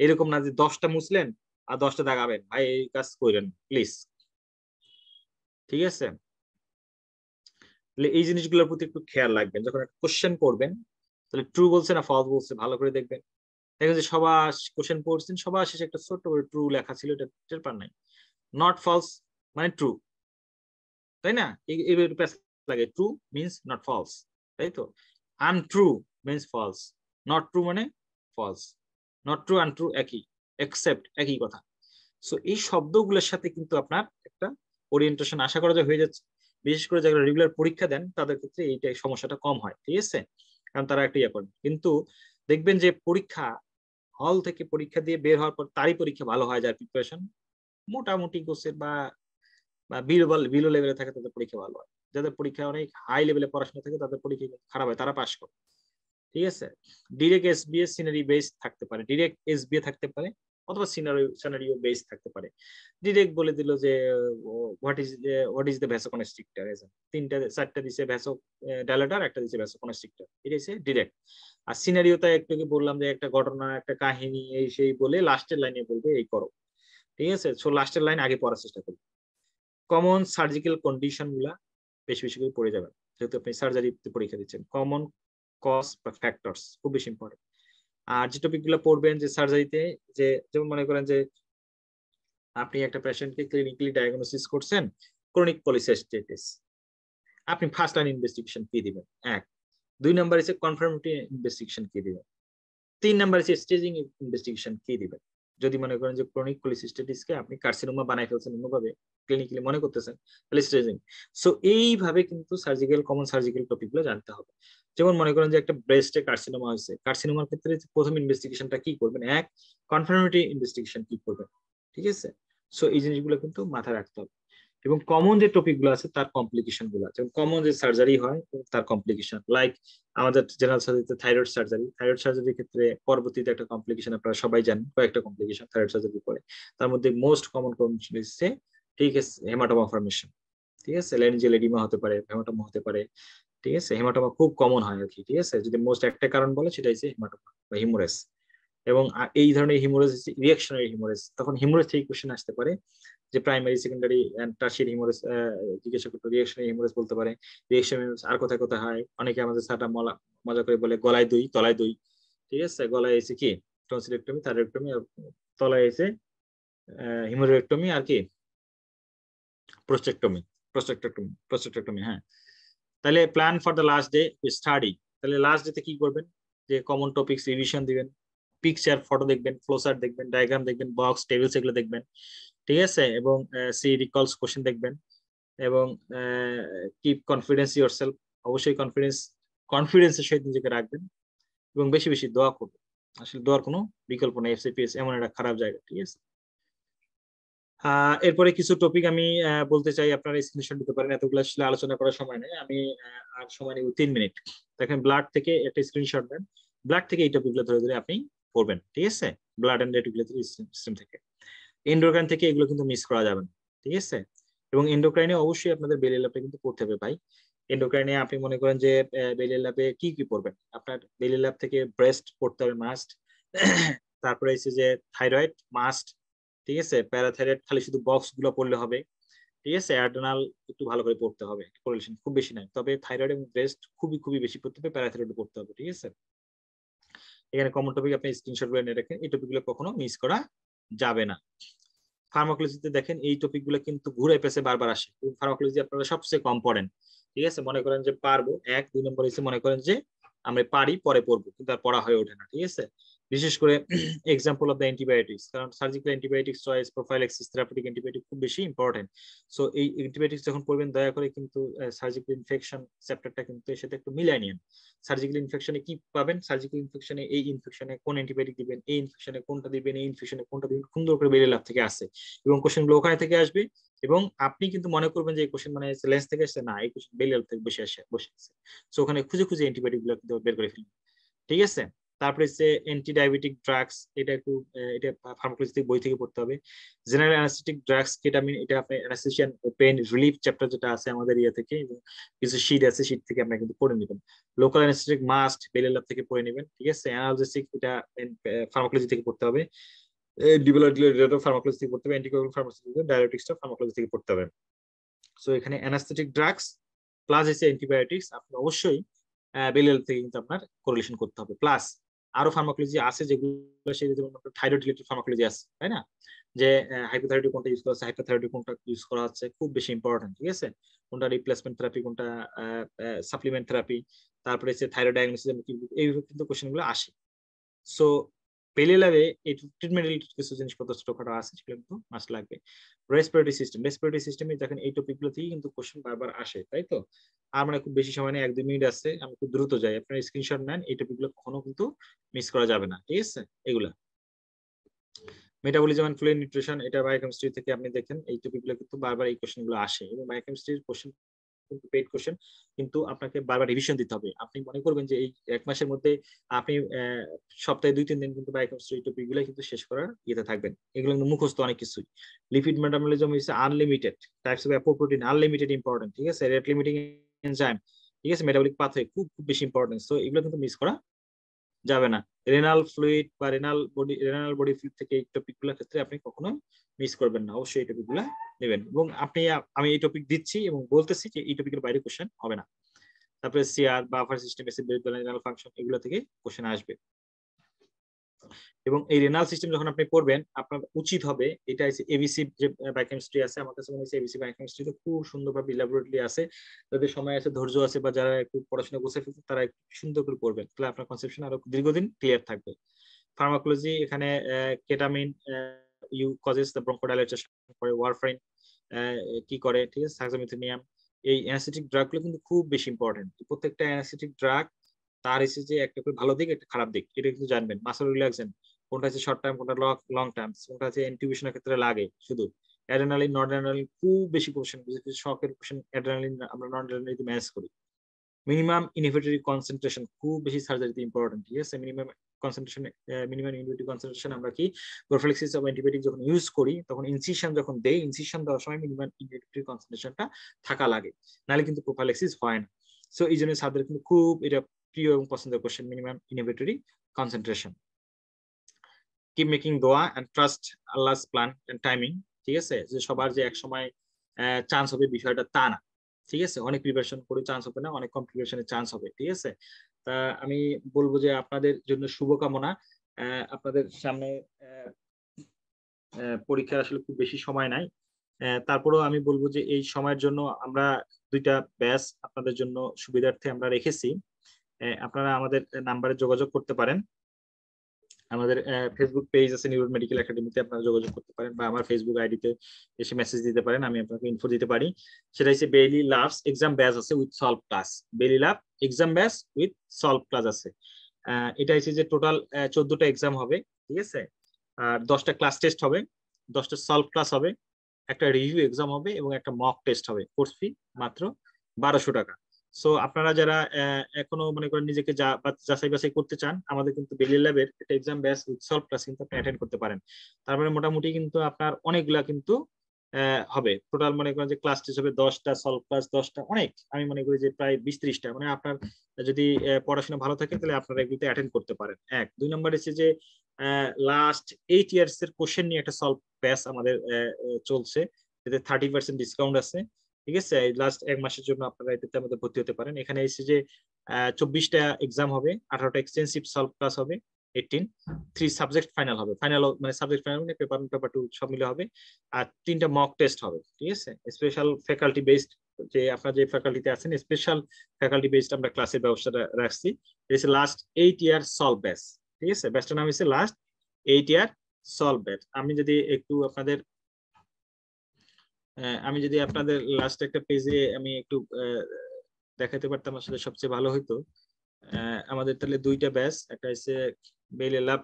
এরকম না যে দশটা মুছলেন আর দশটা দাগাবেন, ভাই এই কাজ করেন প্লিজ। ঠিক আছে, তাহলে এই জিনিসগুলোর প্রতি একটু খেয়াল রাখবেন। যখন একটা কোশ্চেন করবেন তাহলে ট্রু বলছে না ফলস বলছে ভালো করে দেখবেন। দেখবেন যে সবার কোশ্চেন পড়ছেন, সবার শেষে একটা ছোট্ট করে ট্রু লেখা ছিল, এটা টের পান নাই। নট ফলস মানে ট্রু, তাই না? এইভাবে প্যাস লাগে, ট্রু মিনস নট ফলস, তাই তো? Untrue means false, not true মানে ফলস। নট ট্রু আনট্রু একই, একসেপ্ট একই কথা। সো এই শব্দগুলোর সাথে কিন্তু আপনার একটা ওরিয়েন্টেশন আশা করা যায় হয়ে যাচ্ছে। বিশেষ করে যারা রেগুলার পরীক্ষা দেন তাদের ক্ষেত্রে এইটা সমস্যাটা কম হয়, ঠিক আছে, কারণ তারা একটা ইয়ে করেন। কিন্তু দেখবেন যে পরীক্ষা হল থেকে পরীক্ষা দিয়ে বের হওয়ার পর তারই পরীক্ষা ভালো হয় যার প্রিপারেশন মোটামুটি কোর্সের বা বিলো লেভেলে থাকে তাদের পরীক্ষা ভালো হয়, যাদের পরীক্ষা অনেক হাই লেভেলে পড়াশোনা থাকে তাদের পরীক্ষা খারাপ হয়, তারা পাস করে, ঠিক আছে। Direct S BA scenario based থাকতে পারে, ডিরেক্ট এস বিএ থাকতে পারে অথবা সিনারিও সিনারিও বেস থাকতে পারে। ডিরেক্ট বলে দিল যে what is what is the vasoconstrictor, তিনটা চারটা দিছে ভ্যাসো ডাইলেটর, একটা দিছে ভ্যাসোকনস্ট্রিক্টর, এটা হচ্ছে ডিরেক্ট। আর সিনারিওটা একটু কি বললাম যে একটা ঘটনা একটা কাহিনী এই সেই বলে লাস্টের লাইনে বলবে এই করো, ঠিক আছে। সো লাস্টের লাইন আগে পড়ার চেষ্টা করবে। কমন সার্জিক্যাল কন্ডিশন গুলা বেশি বেশি করে পড়ে যাবেন, যেহেতু আপনি সার্জারিতে পরীক্ষা দিচ্ছেন। কমন কজ বা ফ্যাক্টরস খুব বেশি ইম্পর্টেন্ট। আর যে টপিক গুলো পড়বেন যে সার্জারিতে, যে যেমন মনে করেন যে আপনি একটা পেশেন্টকে ক্লিনিক্যালি ডায়াগনোসিস করছেন ক্রনিক পলিসিস্টাইটিস, আপনি ফার্স্ট লাইন ইনভেস্টিগেশন কি দিবেন এক, দুই নাম্বার হচ্ছে কনফার্মেটরি ইনভেস্টিগেশন কি দিবেন, তিন নাম্বার হচ্ছে স্টেজিং ইনভেস্টিগেশন কি দিবেন। যদি মনে করেন যে ক্রনিক পলিসিস্টাইটিসকে আপনি কার্সিনোমা বানাই ফেলছেন অন্যভাবে ক্লিনিক্যালি মনে করতেছেন তাহলে স্টেজিং। সো এইভাবে কিন্তু সার্জিক্যাল কমন সার্জিক্যাল টপিকগুলো জানতে হবে। যেমন মনে করেন যে একটা ব্রেস্টে কার্সিনোমা হয়েছে, কার্সিনোমার ক্ষেত্রে প্রথম ইনভেস্টিগেশনটা কি করবেন এক, কনফার্মেটরি ইনভেস্টিগেশন কি করবেন, ঠিক আছে। সো এই জিনিসগুলো কিন্তু মাথায় রাখতে হবে। এবং কমন যে টপিকগুলো আছে তার কমপ্লিকেশন গুলো, যেমন কমন যে সার্জারি হয় তার কমপ্লিকেশন, লাইক আমাদের জেনারেল সার্জারিতে থাইরয়েড সার্জারি, থাইরয়েড সার্জারির ক্ষেত্রে পরবর্তীতে একটা কমপ্লিকেশন আপনারা সবাই জানেন, কয়েকটা কমপ্লিকেশন থাইরয়েড সার্জারি পরে। তার মধ্যে মোস্ট কমন কমপ্লিকেশন হচ্ছে, ঠিক আছে, হেমাটোমা ফর্মেশন, ঠিক আছে, ল্যারিঞ্জিয়াল এডিমা হতে পারে, হেমাটোমা হতে পারে, ঠিক আছে। হেমাটোমা খুব কমন হয় আর কি, ঠিক আছে। যদি মোস্ট একটা কারণ বলে সেটা হচ্ছে হেমাটোমা বা হিমোরেজ, এবং এই ধরনের হিমোরেজ হচ্ছে রিঅ্যাকশনারি হিমোরেজ। তখন হিমোরেজ থেকে কোশ্চেন আসতে পারে যে primary secondary and tertiary haemorrhage জিজ্ঞাসা করতে রিঅ্যাকশনারি হিমোরেজ বলতে পারে। রিঅ্যাকশনারি হিমোরেজ আর কোথায় কোথায় হয়, অনেকে আমাদের সাটা মজা করে বলে গলায় দুই তলায় দুই, ঠিক আছে। গলায় এসে কি টনসিলেক্টমি, থাইরয়েডক্টমি, তলায় এসে হিমোরেক্টমি আর কি প্রোস্টেক্টমি, প্রোস্টেক্টমি প্রোস্টেক্টমি হ্যাঁ। তাহলে plan for the last day study, তাহলে লাস্ট ডেতে কি করবেন যে কমন টপিকস রিভিশন দিবেন, পিকচার ফটো দেখবেন, ফ্লোচার্ট দেখবেন, ডায়াগ্রাম দেখবেন, বক্স টেবিল সেগুলো দেখবেন, ঠিক আছে। এবং সি রিকলস কোশ্চেন দেখবেন এবং কিপ কনফিডেন্স ইয়োরসেলফ, অবশ্যই কনফিডেন্স কনফিডেন্সের সহিত নিজেকে রাখবেন এবং বেশি বেশি দোয়া করবেন। আসলে দোয়ার কোনো বিকল্প নেই, এফসিপিএস এমন একটা খারাপ জায়গা, ঠিক আছে। আহ এরপরে কিছু টপিক আমি বলতে চাই, আপনারা স্ক্রিনশট দিতে পারেন, এতগুলো আসলে আলোচনা করার সময় নেই, আমি আর সময় নেব তিন মিনিট। দেখেন ব্লাড থেকে একটা স্ক্রিনশট দেন, ব্লাড থেকে এই টপিকগুলো ধরে ধরে আপনি করবেন, ঠিক আছে। ব্লাড এন্ড রেটিকুলারি সিস্টেম থেকে, এন্ডোক্রাইন থেকে, এগুলো কিন্তু মিস করা যাবে না, ঠিক আছে। এবং এন্ডোক্রাইনে অবশ্যই আপনাদের বেলি ল্যাবটা কিন্তু পড়তে হবে ভাই। এন্ডোক্রাইনে আপনি মনে করেন যে বেলি ল্যাবে কি কি পড়বেন, আপনার বেলি ল্যাব থেকে ব্রেস্ট পড়তে হবে মাস্ট, তারপরে হচ্ছে যে থাইরয়েড মাস্ট, ঠিক আছে। প্যারাথাইরয়েড খালি শুধু বক্স গুলো পড়লে হবে, ঠিক আছে। অ্যাডেনাল একটু ভালো করে পড়তে হবে, কোরিলেশন খুব বেশি নাই, তবে থাইরয়েড এবং ব্রেস্ট খুবই খুবই বেশি পড়তে হবে, প্যারাথাইরয়েড পড়তে হবে, ঠিক আছে। এখানে কমন টপিক আপনি স্ক্রিনশট গুলো নিয়ে রাখেন, এই টপিকগুলো কখনো মিস করা যাবে না। ফার্মাকোলজিতে দেখেন এই টপিকগুলো কিন্তু ঘুরে পেছে বারবার আসে, ফার্মাকোলজি আপনারা সবচেয়ে কম পড়েন, ঠিক আছে। মনে করেন যে পারবো এক, দুই নম্বর এসে মনে করেন যে আমরা পারি পরে পড়বো, কিন্তু আর পড়া হয়ে ওঠে না, ঠিক আছে। বিশেষ করে এক্সাম্পল অফ দ্য অ্যান্টিবায়োটিক্স, কারণ surgical antibiotics choice, prophylaxis, therapeutic antibiotic খুব বেশি ইম্পর্টেন্ট। সো এই অ্যান্টিবায়োটিক্স যখন পড়বেন দয়া করে কিন্তু সার্জিক্যাল ইনফেকশন চ্যাপ্টারটা কিন্তু এর সাথে একটু মিলাই নিন। সার্জিক্যাল ইনফেকশনে কি পাবেন, সার্জিক্যাল ইনফেকশনে এই ইনফেকশনে কোন অ্যান্টিবায়োটিক দিবেন, এই ইনফেকশনে কোনটা দিবেন, এই ইনফেকশনে কোনটা দিবেন, সুন্দর করে বেরিয়ে লাভ থেকে আসে এবং কোশ্চেনগুলো ওখানে থেকে আসবে। এবং আপনি কিন্তু মনে করবেন যে এই কোশ্চেন মানে লেন্স থেকে আসছে না, এই কোশ্চেন বেরিয়ে লাভ থেকে বসে আসে বসে আসে। সো ওখানে খুঁজে খুঁজে অ্যান্টিবায়োটিকগুলো কিন্তু বের করে ফেলবেন, ঠিক আছে। তারপরে হচ্ছে অ্যান্টি ডায়াবেটিক ড্রাগস, এটা একটু এটা ফার্মাকোলজি বই থেকে পড়তে হবে। জেনারেল অ্যানাস্থেটিক ড্রাগস কেটামিন, এটা আপনি অ্যানাস্থেশিয়া পেইন রিলিফ চ্যাপ্টার যেটা আছে আমাদের ইয়ে থেকে, এবং কিছু শীট আছে, শীট থেকে আপনারা কিন্তু পড়ে নেবেন। Local anaesthetic must Bailey Love থেকে পড়ে নেবেন, ঠিক আছে। অ্যানালজেসিক এটা ফার্মাকোলজি থেকে পড়তে হবে, ডিউরেটিক ফার্মাকোলজি থেকে পড়তে হবে, অ্যান্টিকোয়াগুলেন্ট ফার্মাকোলজি থেকে, ডায়াবেটিক্সটা ফার্মাকোলজি থেকে পড়তে হবে। সো এখানে অ্যানাস্থেটিক ড্রাগস প্লাস হচ্ছে অ্যান্টিবায়োটিক্স আপনি অবশ্যই বেলি ল্যাব থেকে কিন্তু আপনার কোরিলেশন করতে হবে। প্লাস আরো ফার্মাকোলজি আছে যেগুলো, সেই যেমন থাইরয়েড রিলেটেড ফার্মাকোলজি আছে, তাই না, যে হাইপোথাইরয়েড কোনটা ইউজ করা হচ্ছে, হাইপোথাইরয়েড কোনটা ইউজ করা হচ্ছে, খুব বেশি ইম্পর্টেন্ট, ঠিক আছে। কোনটা রিপ্লেসমেন্ট থেরাপি, কোনটা সাপ্লিমেন্ট থেরাপি, তারপরে থাইরয়েড ডায়াগনোসিস, এইভাবে কিন্তু কোশ্চেনগুলো আসে। So Pele lave, it treatment to must like respiratory system. Respiratory system is like eight people in the question barber ashe, right? I'm going to be showing at the media say, I'm to Druto Jay, a screenshot man, eight people to Miss Korajabana. Yes, Egula metabolism and fluid nutrition, eta biochemistry, the cabinet, they can eight people to barber equation glass. Biochemistry question. Into paid question into আপনাকে বারবার revision দিতে হবে আপনি মনে করবেন যে এই এক মাসের মধ্যে আপনি সপ্তাহে দুই তিন দিন কিন্তু বায়োকেমিস্ট্রি টপিকগুলো কিন্তু শেষ করার ইয়েতে থাকবেন এগুলো কিন্তু মুখস্থ অনেক কিছু lipid metabolism is unlimited types of apoprotein unlimited important ঠিক আছে রেট লিমিটিং এনজাইম ঠিক আছে মেটাবলিক পাথওয়ে খুব খুব বেশি ইম্পর্টেন্ট সো এগুলো কিন্তু মিস করা যাবে না রেনাল ফ্লুইড বা renal body renal body fluid থেকে এই টপিকগুলো ক্ষেত্রে আপনি কখনো মিস করবেন না অবশ্যই এই টপিকগুলো নেবেন এবং আপনি আমি এই টপিক দিচ্ছি এবং বলতেছি যে এই টপিকের বাইরে কোশ্চেন হবে না তারপরে সিআর বাফার সিস্টেম এসে রেনাল ফাংশন এগুলো থেকে কোশ্চেন আসবে এবং এই রেনাল সিস্টেম যখন আপনি পড়বেন আপনার উচিত হবে এটা এসে এবিসি যে বায়োকেমিস্ট্রি আছে আমার কাছে মনে হয় এবিসি বায়োকেমিস্ট্রি তো খুব সুন্দরভাবে ইলাবোরেটলি আছে যাদের সময় আছে ধৈর্য আছে বা যারা একটু পড়াশোনা করতে ফেলতে তারা একটু সুন্দর করে পড়বেন তাহলে আপনার কনসেপশন আরো দীর্ঘদিন ক্লিয়ার থাকবে ফার্মাকোলজি এখানে ketamine you causes the bronchodilation করে ওয়ারফারিন কি করে ঠিক আছে সাক্সামিথোনিয়াম এই অ্যানাস্থেটিক ড্রাগগুলো কিন্তু খুব বেশি ইম্পর্টেন্ট প্রত্যেকটা অ্যানাস্থেটিক ড্রাগ তার এসে যে একটা করে ভালো দিক একটা খারাপ দিক এটা কিন্তু জানবেন মাসল রিল্যাক্সেন্ট কোনটা আছে শর্ট টার্ম কোনটা লং টার্ম কোনটা আছে ইনটিউশনের ক্ষেত্রে লাগে শুধু অ্যাড্রেনালিন নন অ্যাড্রেনালিন খুব বেশি কোশ্চেন বিশেষ শকের কোশ্চেন অ্যাড্রেনালিন আমরা নন অ্যাড্রেনালিন দিয়ে ম্যানেজ করি মিনিমাম ইনহিবিটরি কনসেন্ট্রেশন খুব বেশি সার্জারিতে ইম্পর্টেন্ট ঠিক আছে minimum concentration minimum inhibitory concentration আমরা কি প্রোফিলাক্সিস অফ অ্যান্টিবায়োটিক যখন ইউজ করি তখন ইনসিশন যখন দেই ইনসিশন দেওয়ার সময় মিনিমাম ইনহিবিটরি কনসেন্ট্রেশনটা থাকা লাগে নালে কিন্তু প্রোফিলাক্সিস হয় না সো এই জন্য সার্জারি কিন্তু খুব এটা প্রিয় এবং পছন্দের question minimum inhibitory concentration keep making dua and trust Allah's plan and timing ঠিক আছে যে সবার যে এক সময় চান্স হবে বিষয়টা তা না ঠিক আছে অনেক প্রিপারেশন করে চান্স হবে না অনেক কমপ্লিকেশনে চান্স হবে ঠিক আছে তা আমি বলবো যে আপনাদের জন্য শুভকামনা আপনাদের সামনে পরীক্ষার আসলে খুব বেশি সময় নাই তারপরেও আমি বলবো যে এই সময়ের জন্য আমরা দুইটা ব্যাচ আপনাদের জন্য সুবিধার্থে আমরা রেখেছি আপনারা আমাদের নম্বরে যোগাযোগ করতে পারেন আমাদের ফেসবুক পেজ আছে নিউরো মেডিকেল একাডেমিতে আপনারা যোগাযোগ করতে পারেন বা আমার ফেসবুক আইডিতে এসে মেসেজ দিতে পারেন আমি আপনাকে ইনফো দিতে পারি সেটা হচ্ছে বেইলি ল্যাবস एग्जाम ব্যাচ আছে with solve class Bailey Love exam batch with solve class আছে এটা হচ্ছে যে টোটাল চোদ্দটা एग्जाम হবে ঠিক আছে আর দশটা ক্লাস টেস্ট হবে দশটা সলভ ক্লাস হবে একটা রিভিউ एग्जाम হবে এবং একটা মক টেস্ট হবে কোর্স ফি মাত্র বারোশো টাকা সো আপনারা যারা এখনো মনে করেন নিজেকে যা যাচাই বাছাই করতে চান আমাদের কিন্তু বেলি ল্যাবের একটা exam batch with solve class কিন্তু আপনি অ্যাটেন্ড করতে পারেন তারপরে মোটামুটি কিন্তু আপনার অনেকগুলা কিন্তু হবে টোটাল মনে করেন যে ক্লাস টেস্ট হবে দশটা সলভ ক্লাস দশটা অনেক আমি মনে করি যে প্রায় বিশ ত্রিশ টা মানে আপনার যদি পড়াশোনা ভালো থাকে তাহলে আপনারা এগুলোতে অ্যাটেন্ড করতে পারেন এক দুই নম্বর হচ্ছে যে লাস্ট এইট ইয়ার্স এর কোশ্চেন নিয়ে একটা সলভ ব্যাচ আমাদের চলছে এতে ত্রিশ পার্সেন্ট ডিসকাউন্ট আছে ঠিক আছে লাস্ট এক মাসের জন্য আপনারা এটাতে আমাদের ভর্তি হতে পারেন এখানে এসে যে চব্বিশটা एग्जाम হবে আঠারোটা এক্সটেনসিভ সলভ ক্লাস হবে আঠারো থ্রি সাবজেক্ট ফাইনাল হবে ফাইনাল মানে সাবজেক্ট ফাইনাল মানে পেপার পেপার টু সব মিলে হবে আর তিনটা মক টেস্ট হবে ঠিক আছে স্পেশাল ফ্যাকাল্টি বেসড যে আপনারা যে ফ্যাকাল্টিতে আছেন স্পেশাল ফ্যাকাল্টি বেসড আমরা ক্লাসের ব্যবস্থাটা রাখছি it's last eight year solve batch ঠিক আছে ব্যাচটার নাম হচ্ছে last eight year solve batch আমি যদি একটু আপনাদের আমি যদি আপনাদের লাস্ট একটা পেজে আমি একটু দেখাতে পারতাম আসলে সবচেয়ে ভালো হতো আমাদের তাহলে দুইটা ব্যাচ একটা হচ্ছে বেলি ল্যাব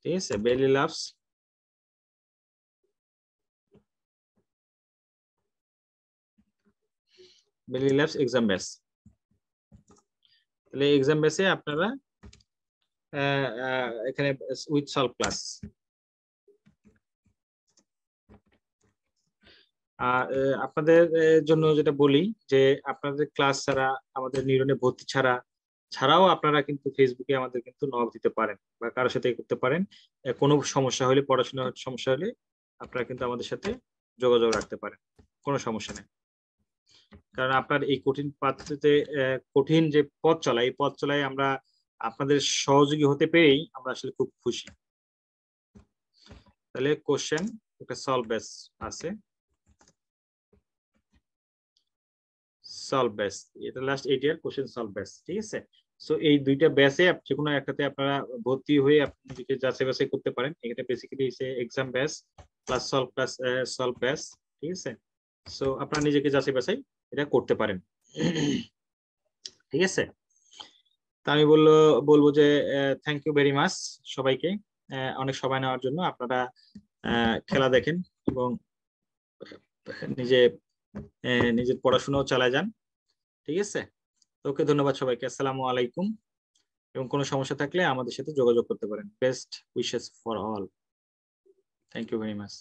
ঠিক আছে বেলি ল্যাবস বেলি ল্যাবস এক্সাম ব্যাচ তাহলে एग्जाम বেসে আপনারা এখানে উইথ সলভ ক্লাস আর আপনাদের জন্য যেটা বলি যে আপনাদের ক্লাস ছাড়া আমাদের নিউরনে ভর্তি ছাড়া ছাড়াও আপনারা কিন্তু ফেসবুকে আমাদের কিন্তু নক দিতে পারেন বা কারোর সাথে করতে পারেন কোনো সমস্যা হলে পড়াশোনার সমস্যা হলে আপনারা কিন্তু আমাদের সাথে যোগাযোগ রাখতে পারেন কোনো সমস্যা নেই কারণ আপনার এই কঠিন পথতে কঠিন যে পথ চলা এই পথ চলায় আমরা আপনাদের সহযোগী হতে পেরেই আমরা আসলে খুব খুশি তাহলে কোশ্চেন একটা সলভ ব্যাচ আছে solve best, এটা last eight year question solve best, ঠিক আছে। সো এই দুইটা ব্যাচে আপনি যেকোনো একটাতে আপনারা ভর্তি হয়ে আপনাদেরকে যাচাই বাছাই করতে পারেন। এটা বেসিক্যালি হচ্ছে exam batch plus solve plus solve batch, ঠিক আছে। সো আপনারা নিজেকে যাচাই বাছাই এটা করতে পারেন, ঠিক আছে। তো আমি বলবো বলবো যে থ্যাংক ইউ ভেরি মাচ সবাইকে, অনেক সময় নেওয়ার জন্য। আপনারা খেলা দেখেন এবং নিজে নিজের পড়াশোনাও চালা যান, ঠিক আছে। ওকে, ধন্যবাদ সবাইকে, আসসালামু আলাইকুম। এবং কোনো সমস্যা থাকলে আমাদের সাথে যোগাযোগ করতে পারেন। best wishes for all. Thank you very much.